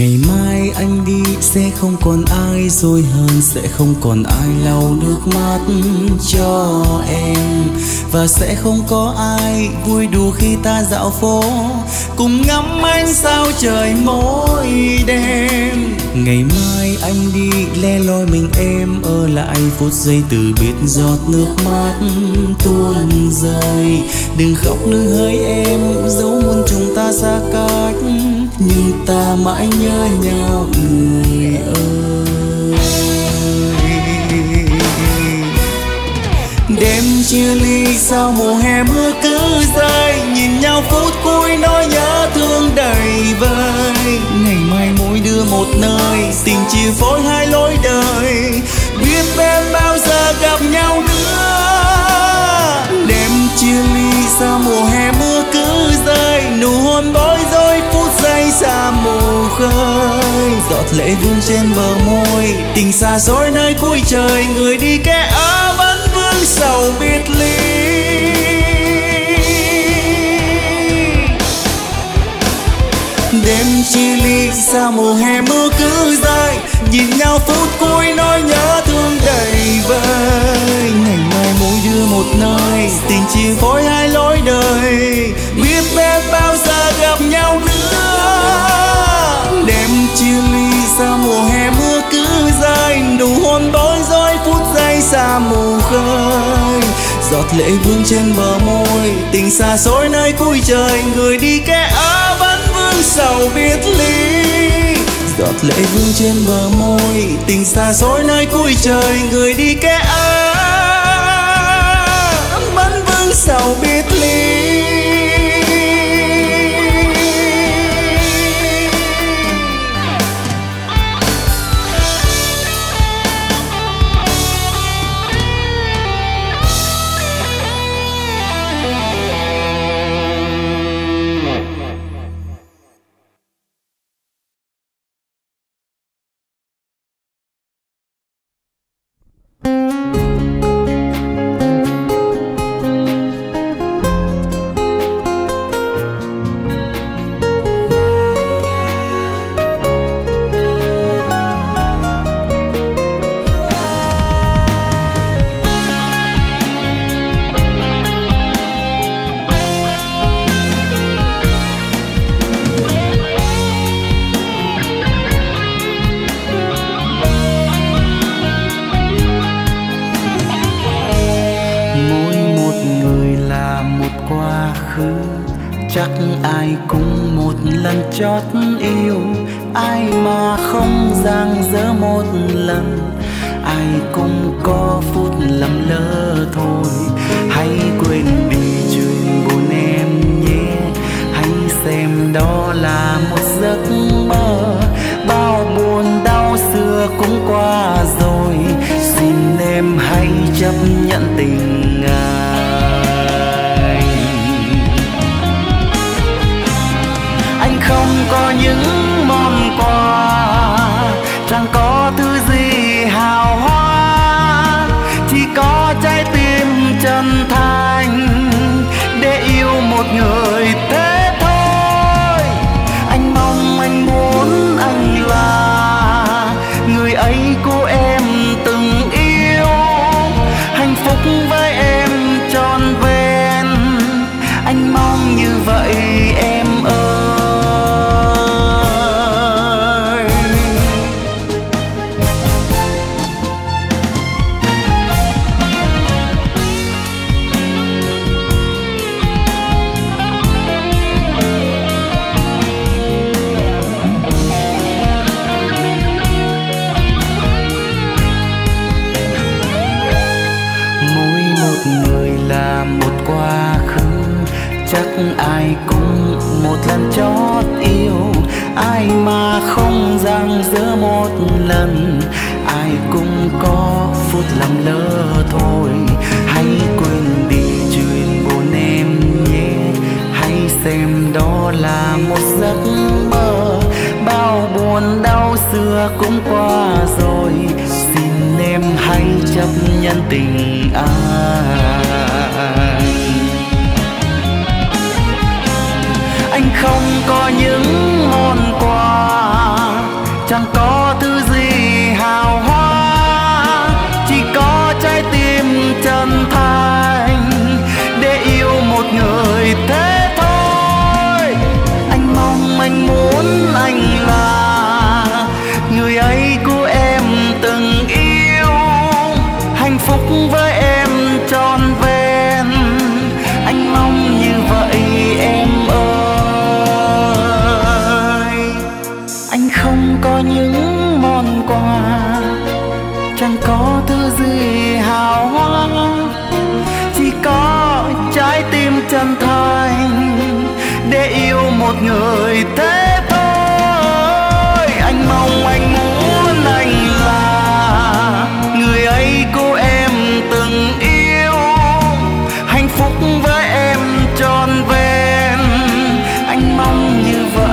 Ngày mai anh đi sẽ không còn ai dối hơn, sẽ không còn ai lau nước mắt cho em, và sẽ không có ai vui đùa khi ta dạo phố cùng ngắm ánh sao trời mỗi đêm. Ngày mai anh đi le loi mình em ở lại phút giây từ biệt giọt nước mắt tuôn rơi. Đừng khóc nương hỡi em, dẫu muốn chúng ta xa cách nhưng ta mãi nhớ nhau người ơi. Đêm chia ly sao mùa hè mưa cứ dài, nhìn nhau phút cuối nỗi nhớ thương đầy vơi. Ngày mai mỗi đứa một nơi, tình chia phối hai lối đời, biết em bao giờ gặp nhau nữa. Đêm chia ly sao mùa hè mưa cứ dài, nụ hôn bối rối phút giây xa mù khơi. Giọt lệ vương trên bờ môi, tình xa xôi nơi cuối trời, người đi kẻ ở vẫn vương sầu biệt ly. Đêm chia ly sao mùa hè mưa cứ dài, nhìn nhau phút cuối nỗi nhớ thương đầy vơi. Ngày mai mỗi đứa một nơi, tình chia phối hai lối đời, biết em bao giờ gặp nhau nữa. Đêm chia ly sao mùa hè mưa cứ dài, nụ hôn bối rối phút giây xa mù khơi. Giọt lệ vương trên bờ môi, tình xa xôi nơi cuối trời, người đi kẻ ở vẫn vương sầu biệt ly. Giọt lệ vương trên bờ môi, tình xa xôi nơi cuối trời, người đi kẻ ở vẫn vương sầu biệt ly. Hãy chấp nhận tình à. chỉ có trái tim chân thành để yêu một người thế thôi. Anh mong, anh muốn anh là người ấy cô em từng yêu, hạnh phúc với em trọn vẹn, anh mong như vậy em ơi. Ai cũng một lần chót yêu, ai mà không dang dở một lần, ai cũng có phút làm lỡ thôi. Hãy quên đi chuyện buồn em nhé, hãy xem đó là một giấc mơ. Bao buồn đau xưa cũng qua rồi, xin em hãy chấp nhận tình ai. Anh không có những món quà, chẳng có thứ gì hào hoa, chỉ có trái tim chân thành để yêu một người thế thôi. Anh mong, anh muốn anh là người ấy của em từng yêu, hạnh phúc với em trọn vẹn, anh mong như vậy em ơi. Không có những món quà, chẳng có thứ gì hào hoa, chỉ có trái tim chân thành để yêu một người thế thôi. Anh mong, anh muốn anh là người ấy cô em từng yêu, hạnh phúc với em trọn vẹn, anh mong như vậy.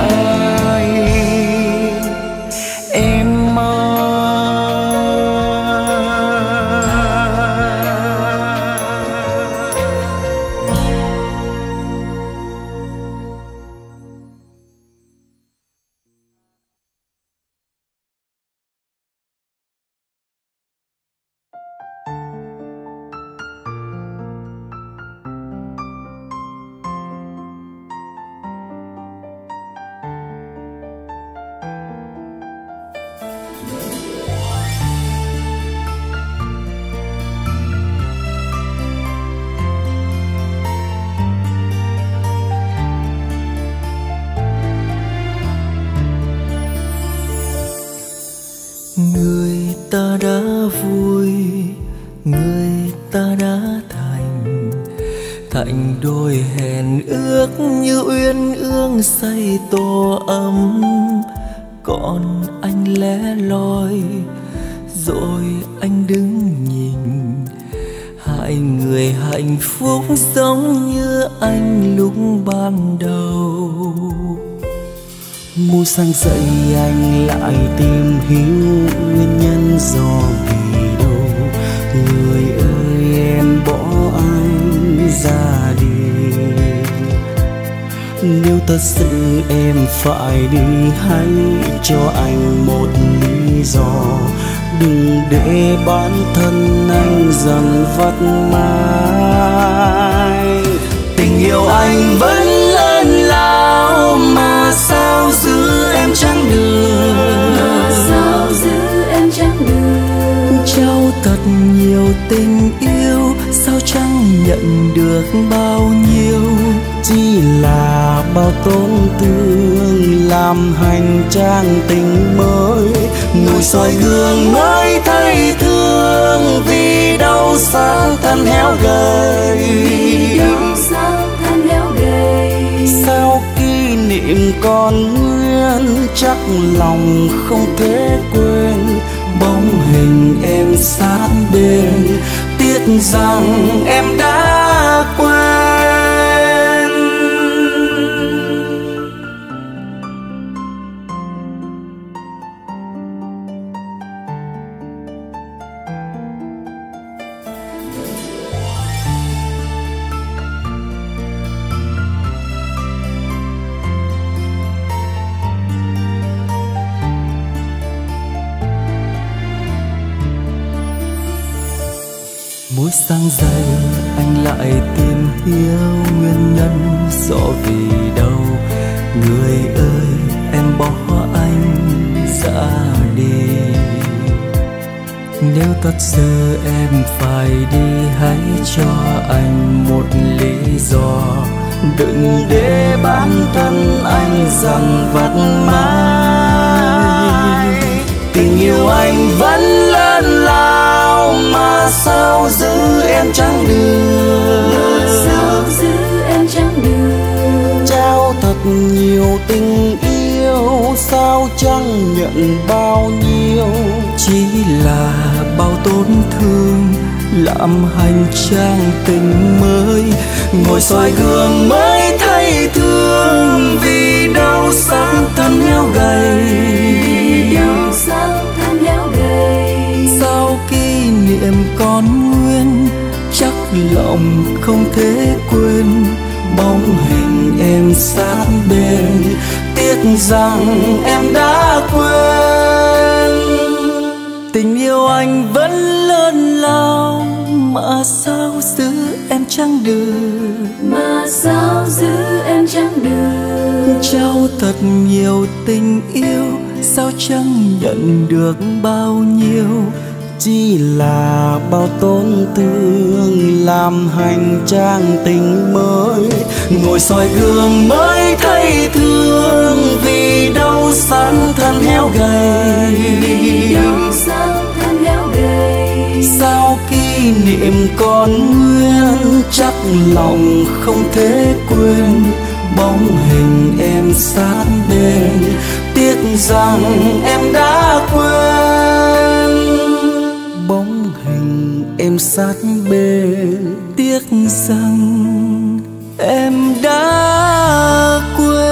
Đôi hẹn ước như uyên ương xây tổ ấm, còn anh lẻ loi rồi anh đứng nhìn. Hai người hạnh phúc giống như anh lúc ban đầu. Mùa sáng dậy anh lại tìm hiểu nguyên nhân do vì đâu. Người ơi em bỏ anh ra đi, nếu thật sự em phải đi hãy cho anh một lý do, đừng để bản thân anh dằn vặt mãi. Tình yêu anh vẫn lớn lao mà sao giữ em chẳng được, sao giữ em chẳng được. Trao thật nhiều tình yêu sao chẳng nhận được bao nhiêu, chỉ là bao tổn thương làm hành trang tình mới. Ngồi soi gương mới thấy thương vì đau sao thân héo gầy, sao kỷ niệm còn nguyên chắc lòng không thể quên. Bóng hình em sát bên tiếc rằng em đã quên. Mỗi sáng dậy anh lại tìm hiểu nguyên nhân do vì đâu. Người ơi em bỏ anh ra đi. Nếu thật sự em phải đi, hãy cho anh một lý do. Đừng để bản thân anh dằn vặt mãi. Tình yêu anh vẫn lớn lao mà sao giữ em chẳng được. Sao giữ em chẳng được. Trao thật nhiều tình yêu sao chẳng nhận bao nhiêu. Chỉ là bao tổn thương làm hành trang tình mới. Ngồi soi gương mới thấy thương vì đau xót thân héo gầy. Sao kỷ niệm còn nguyên chắc lòng không thể quên. Bóng hình em sát bên tiếc rằng em đã quên. Tình yêu anh vẫn lớn lao mà sao giữ em chẳng được. Mà sao giữ em chẳng được. Trao thật nhiều tình yêu sao chẳng nhận được bao nhiêu. Chỉ là bao tổn thương làm hành trang tình mới. Ngồi soi gương mới thấy thương vì đau xót thân héo gầy. Sao kỷ niệm còn nguyên chắc lòng không thể quên. Bóng hình em sát bên tiếc rằng em đã quên. Bóng hình em sát bên tiếc rằng em đã quên.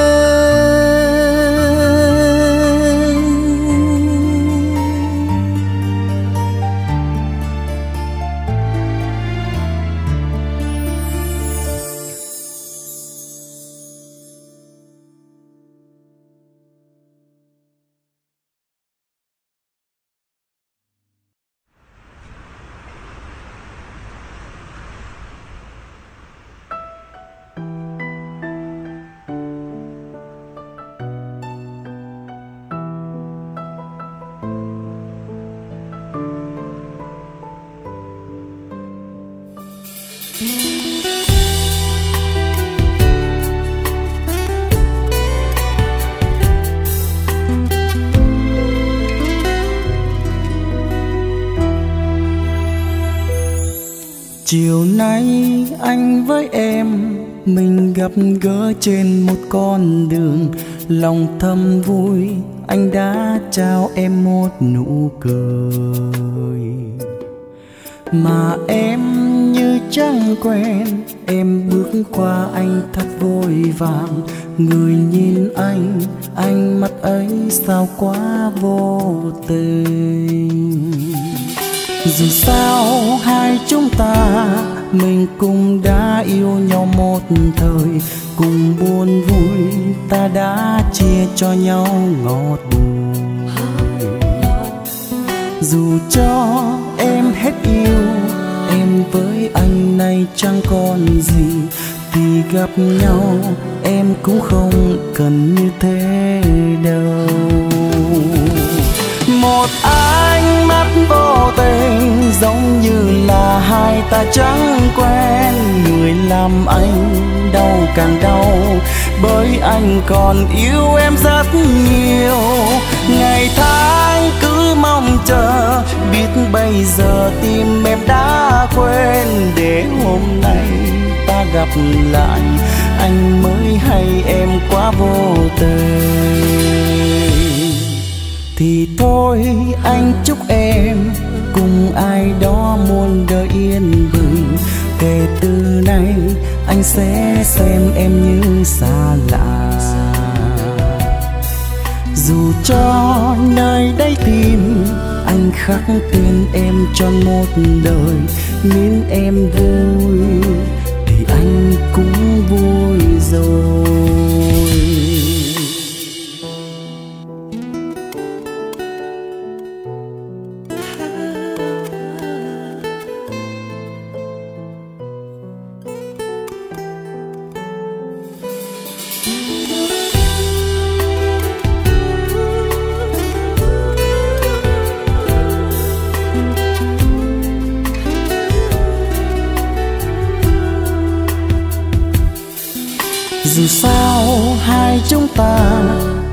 Chiều nay anh với em mình gặp gỡ trên một con đường. Lòng thầm vui anh đã trao em một nụ cười. Mà em như chẳng quen, em bước qua anh thật vội vàng. Người nhìn anh, ánh mắt ấy sao quá vô tình. Dù sao hai chúng ta mình cũng đã yêu nhau một thời. Cùng buồn vui ta đã chia cho nhau ngọt bùi. Dù cho em hết yêu, em với anh nay chẳng còn gì. Thì gặp nhau em cũng không cần như thế đâu. Một ánh mắt vô tình giống như là hai ta chẳng quen. Người làm anh đau càng đau bởi anh còn yêu em rất nhiều. Ngày tháng cứ mong chờ biết bây giờ tim em đã quên. Để hôm nay ta gặp lại anh mới hay em quá vô tình. Thì thôi anh chúc em cùng ai đó muôn đời yên bình. Kể từ nay anh sẽ xem em như xa lạ. Dù cho nơi đây tìm, anh khắc tên em cho một đời. Miễn em vui thì anh cũng vui rồi. Dù sao hai chúng ta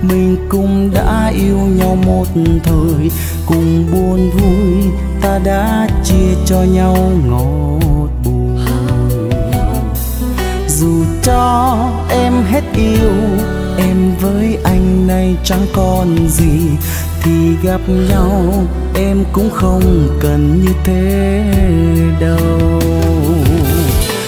mình cũng đã yêu nhau một thời, cùng buồn vui ta đã chia cho nhau ngọt bùi. Dù cho em hết yêu, em với anh này chẳng còn gì, thì gặp nhau em cũng không cần như thế đâu.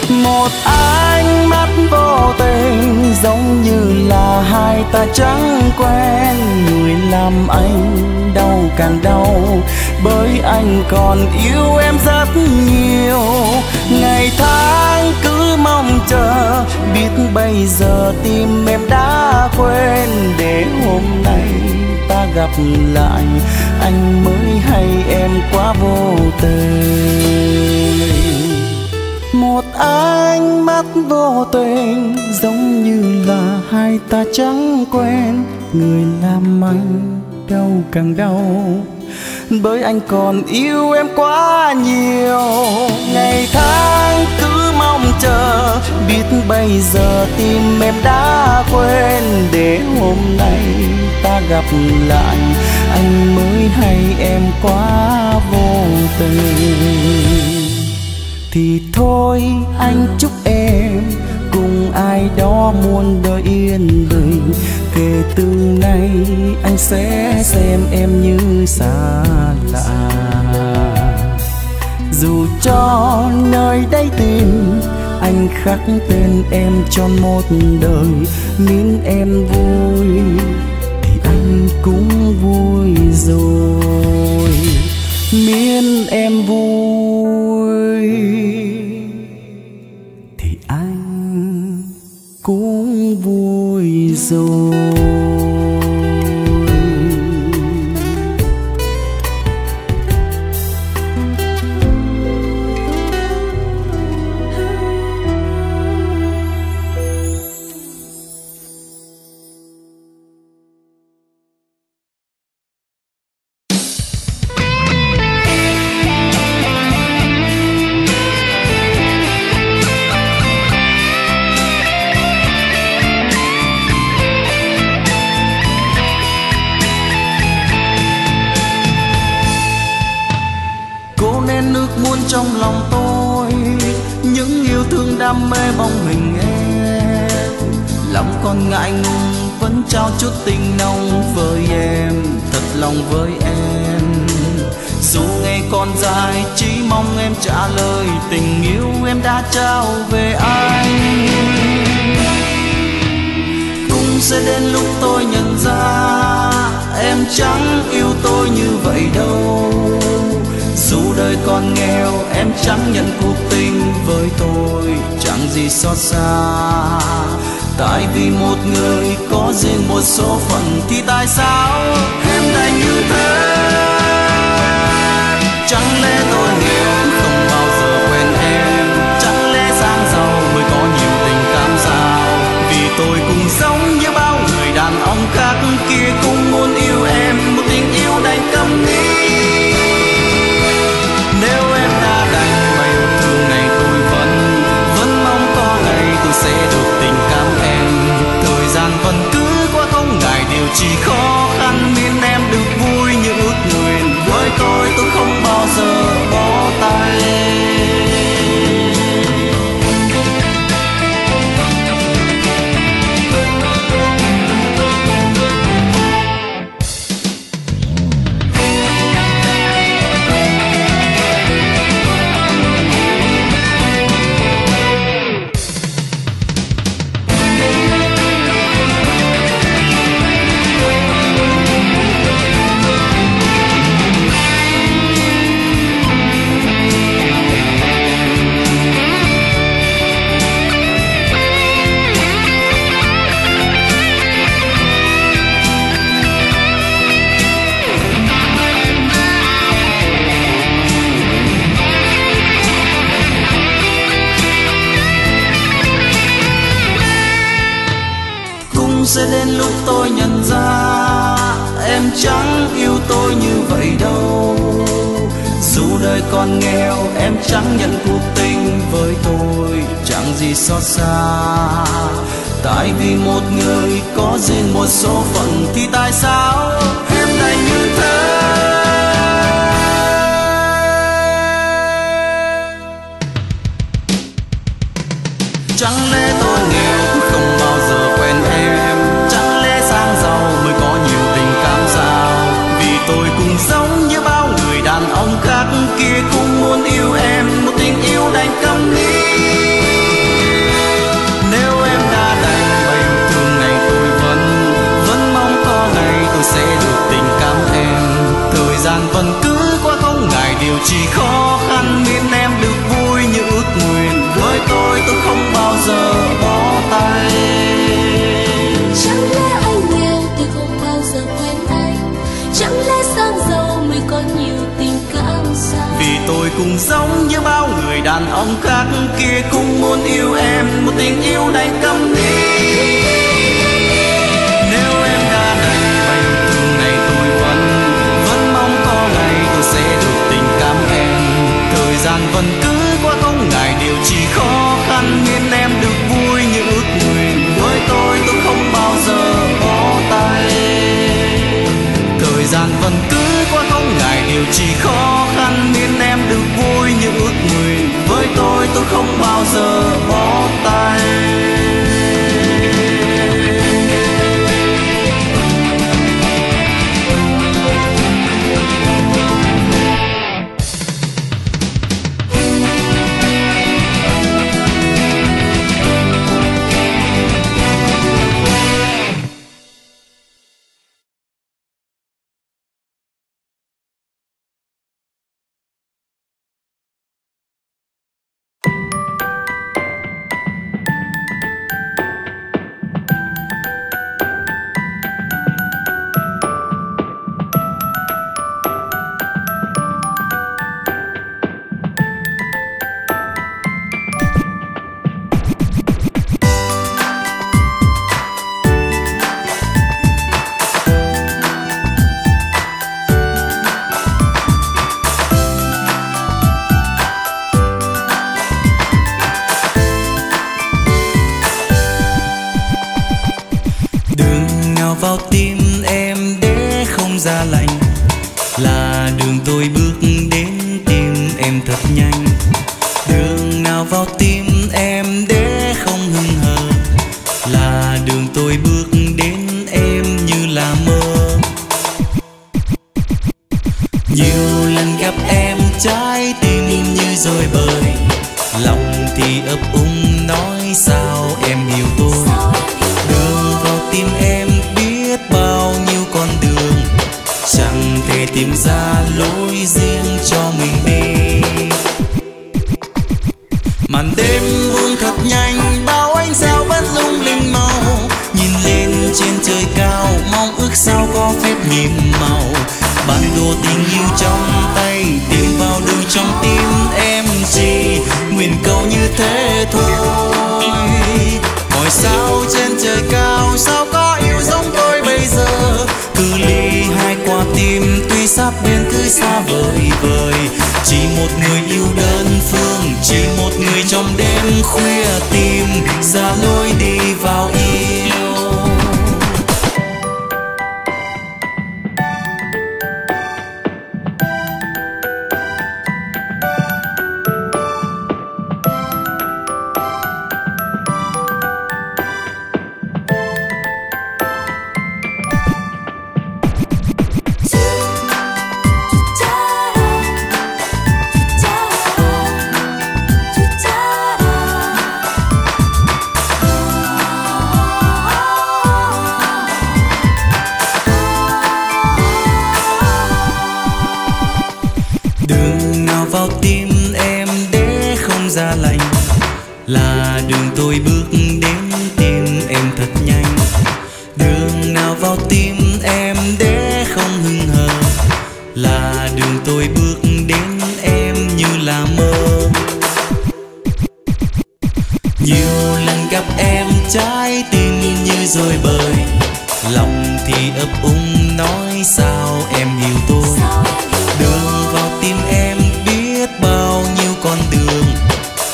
Một ánh mắt vô tình giống như là hai ta chẳng quen, người làm anh đau càng đau, bởi anh còn yêu em rất nhiều. Ngày tháng cứ mong chờ, biết bây giờ tim em đã quên, để hôm nay ta gặp lại, anh mới hay em quá vô tình. Một ánh mắt vô tình giống như là hai ta chẳng quen, người làm anh đau càng đau, bởi anh còn yêu em quá nhiều. Ngày tháng cứ mong chờ, biết bây giờ tim em đã quên, để hôm nay ta gặp lại, anh mới hay em quá vô tình. Thì thôi anh chúc em cùng ai đó muôn đời yên bình, kể từ nay anh sẽ xem em như xa lạ. Dù cho nơi đây tìm, anh khắc tên em cho một đời, miễn em vui thì anh cũng vui rồi, miễn em vui thì anh cũng vui rồi. Tại vì một người có riêng một số phận thì tại sao em lại như thế? Chẳng lẽ tôi nghèo không bao giờ quen em? Chẳng lẽ sang giàu mới có nhiều tình cảm sao? Vì tôi cũng giống như bao người đàn ông khác kia, cũng muốn yêu em một tình yêu đành câm nín. Nếu em đã đành bày thương này, tôi vẫn mong có ngày tôi sẽ được tình cảm em. Thời gian vẫn cứ qua không ngày, điều chỉ khó khăn nên em được vui như ước nguyện. Với tôi không bao giờ bỏ tay. Chẳng lẽ anh nghèo tôi không bao giờ quen anh? Chẳng lẽ sang giàu mới có nhiều tình cảm sao? Vì tôi cũng giống như bao người đàn ông khác kia, cũng muốn yêu em một tình yêu đành câm nín. Nếu em đã đành bày thương này, tôi vẫn mong có ngày tôi sẽ được tình cảm em. Thời gian vẫn cứ qua không ngày, điều chỉ khó khăn nên em được vui như ước nguyện. Với tôi không bao giờ bỏ tay. Thời gian vẫn cứ qua không ngày, điều chỉ khó khăn nên em được vui như ước nguyện. Với tôi không bao giờ bỏ tay.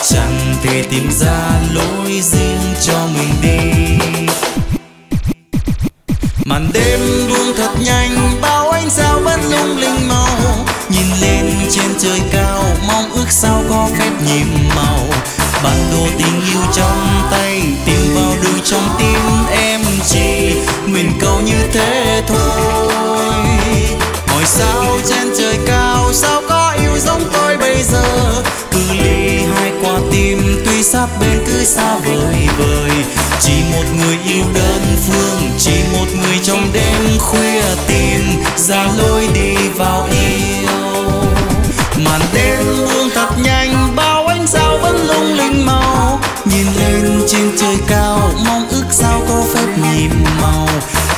chẳng thể tìm ra lối riêng cho mình đi. Màn đêm buông thật nhanh, bao ánh sao vẫn lung linh màu. Nhìn lên trên trời cao, mong ước sao có phép nhiệm màu. Bản đồ tình yêu trong tay, tìm vào đường trong tim em chỉ nguyện cầu như thế thôi. Hỏi sao trên trời cao, sao có yêu giống tôi bây giờ? Cứ ly hai quả tim, tuy sắp bên cứ xa vời vời. Chỉ một người yêu đơn phương, chỉ một người trong đêm khuya tìm ra lối đi vào yêu. Màn đêm buông thật nhanh, bao ánh sao vẫn lung linh màu. Nhìn lên trên trời cao, mong ước sao có phép nhiệm màu.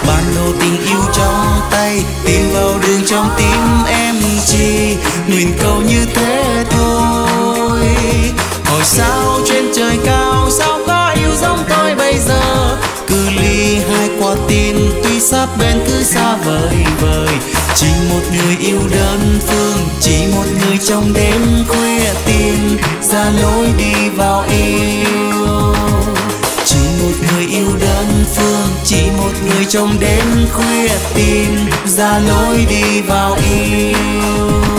Bản đồ tình yêu trong tay, tìm vào đường trong tim em chỉ nguyện cầu như thế thôi. Hỏi sao trên trời cao, sao có yêu giống tôi bây giờ? Cứ ly hai quả tim, tuy sắp bên cứ xa vời vời. Chỉ một người yêu đơn phương, chỉ một người trong đêm khuya tìm ra lối đi vào yêu. Chỉ một người yêu đơn phương, chỉ một người trong đêm khuya tìm ra lối đi vào yêu.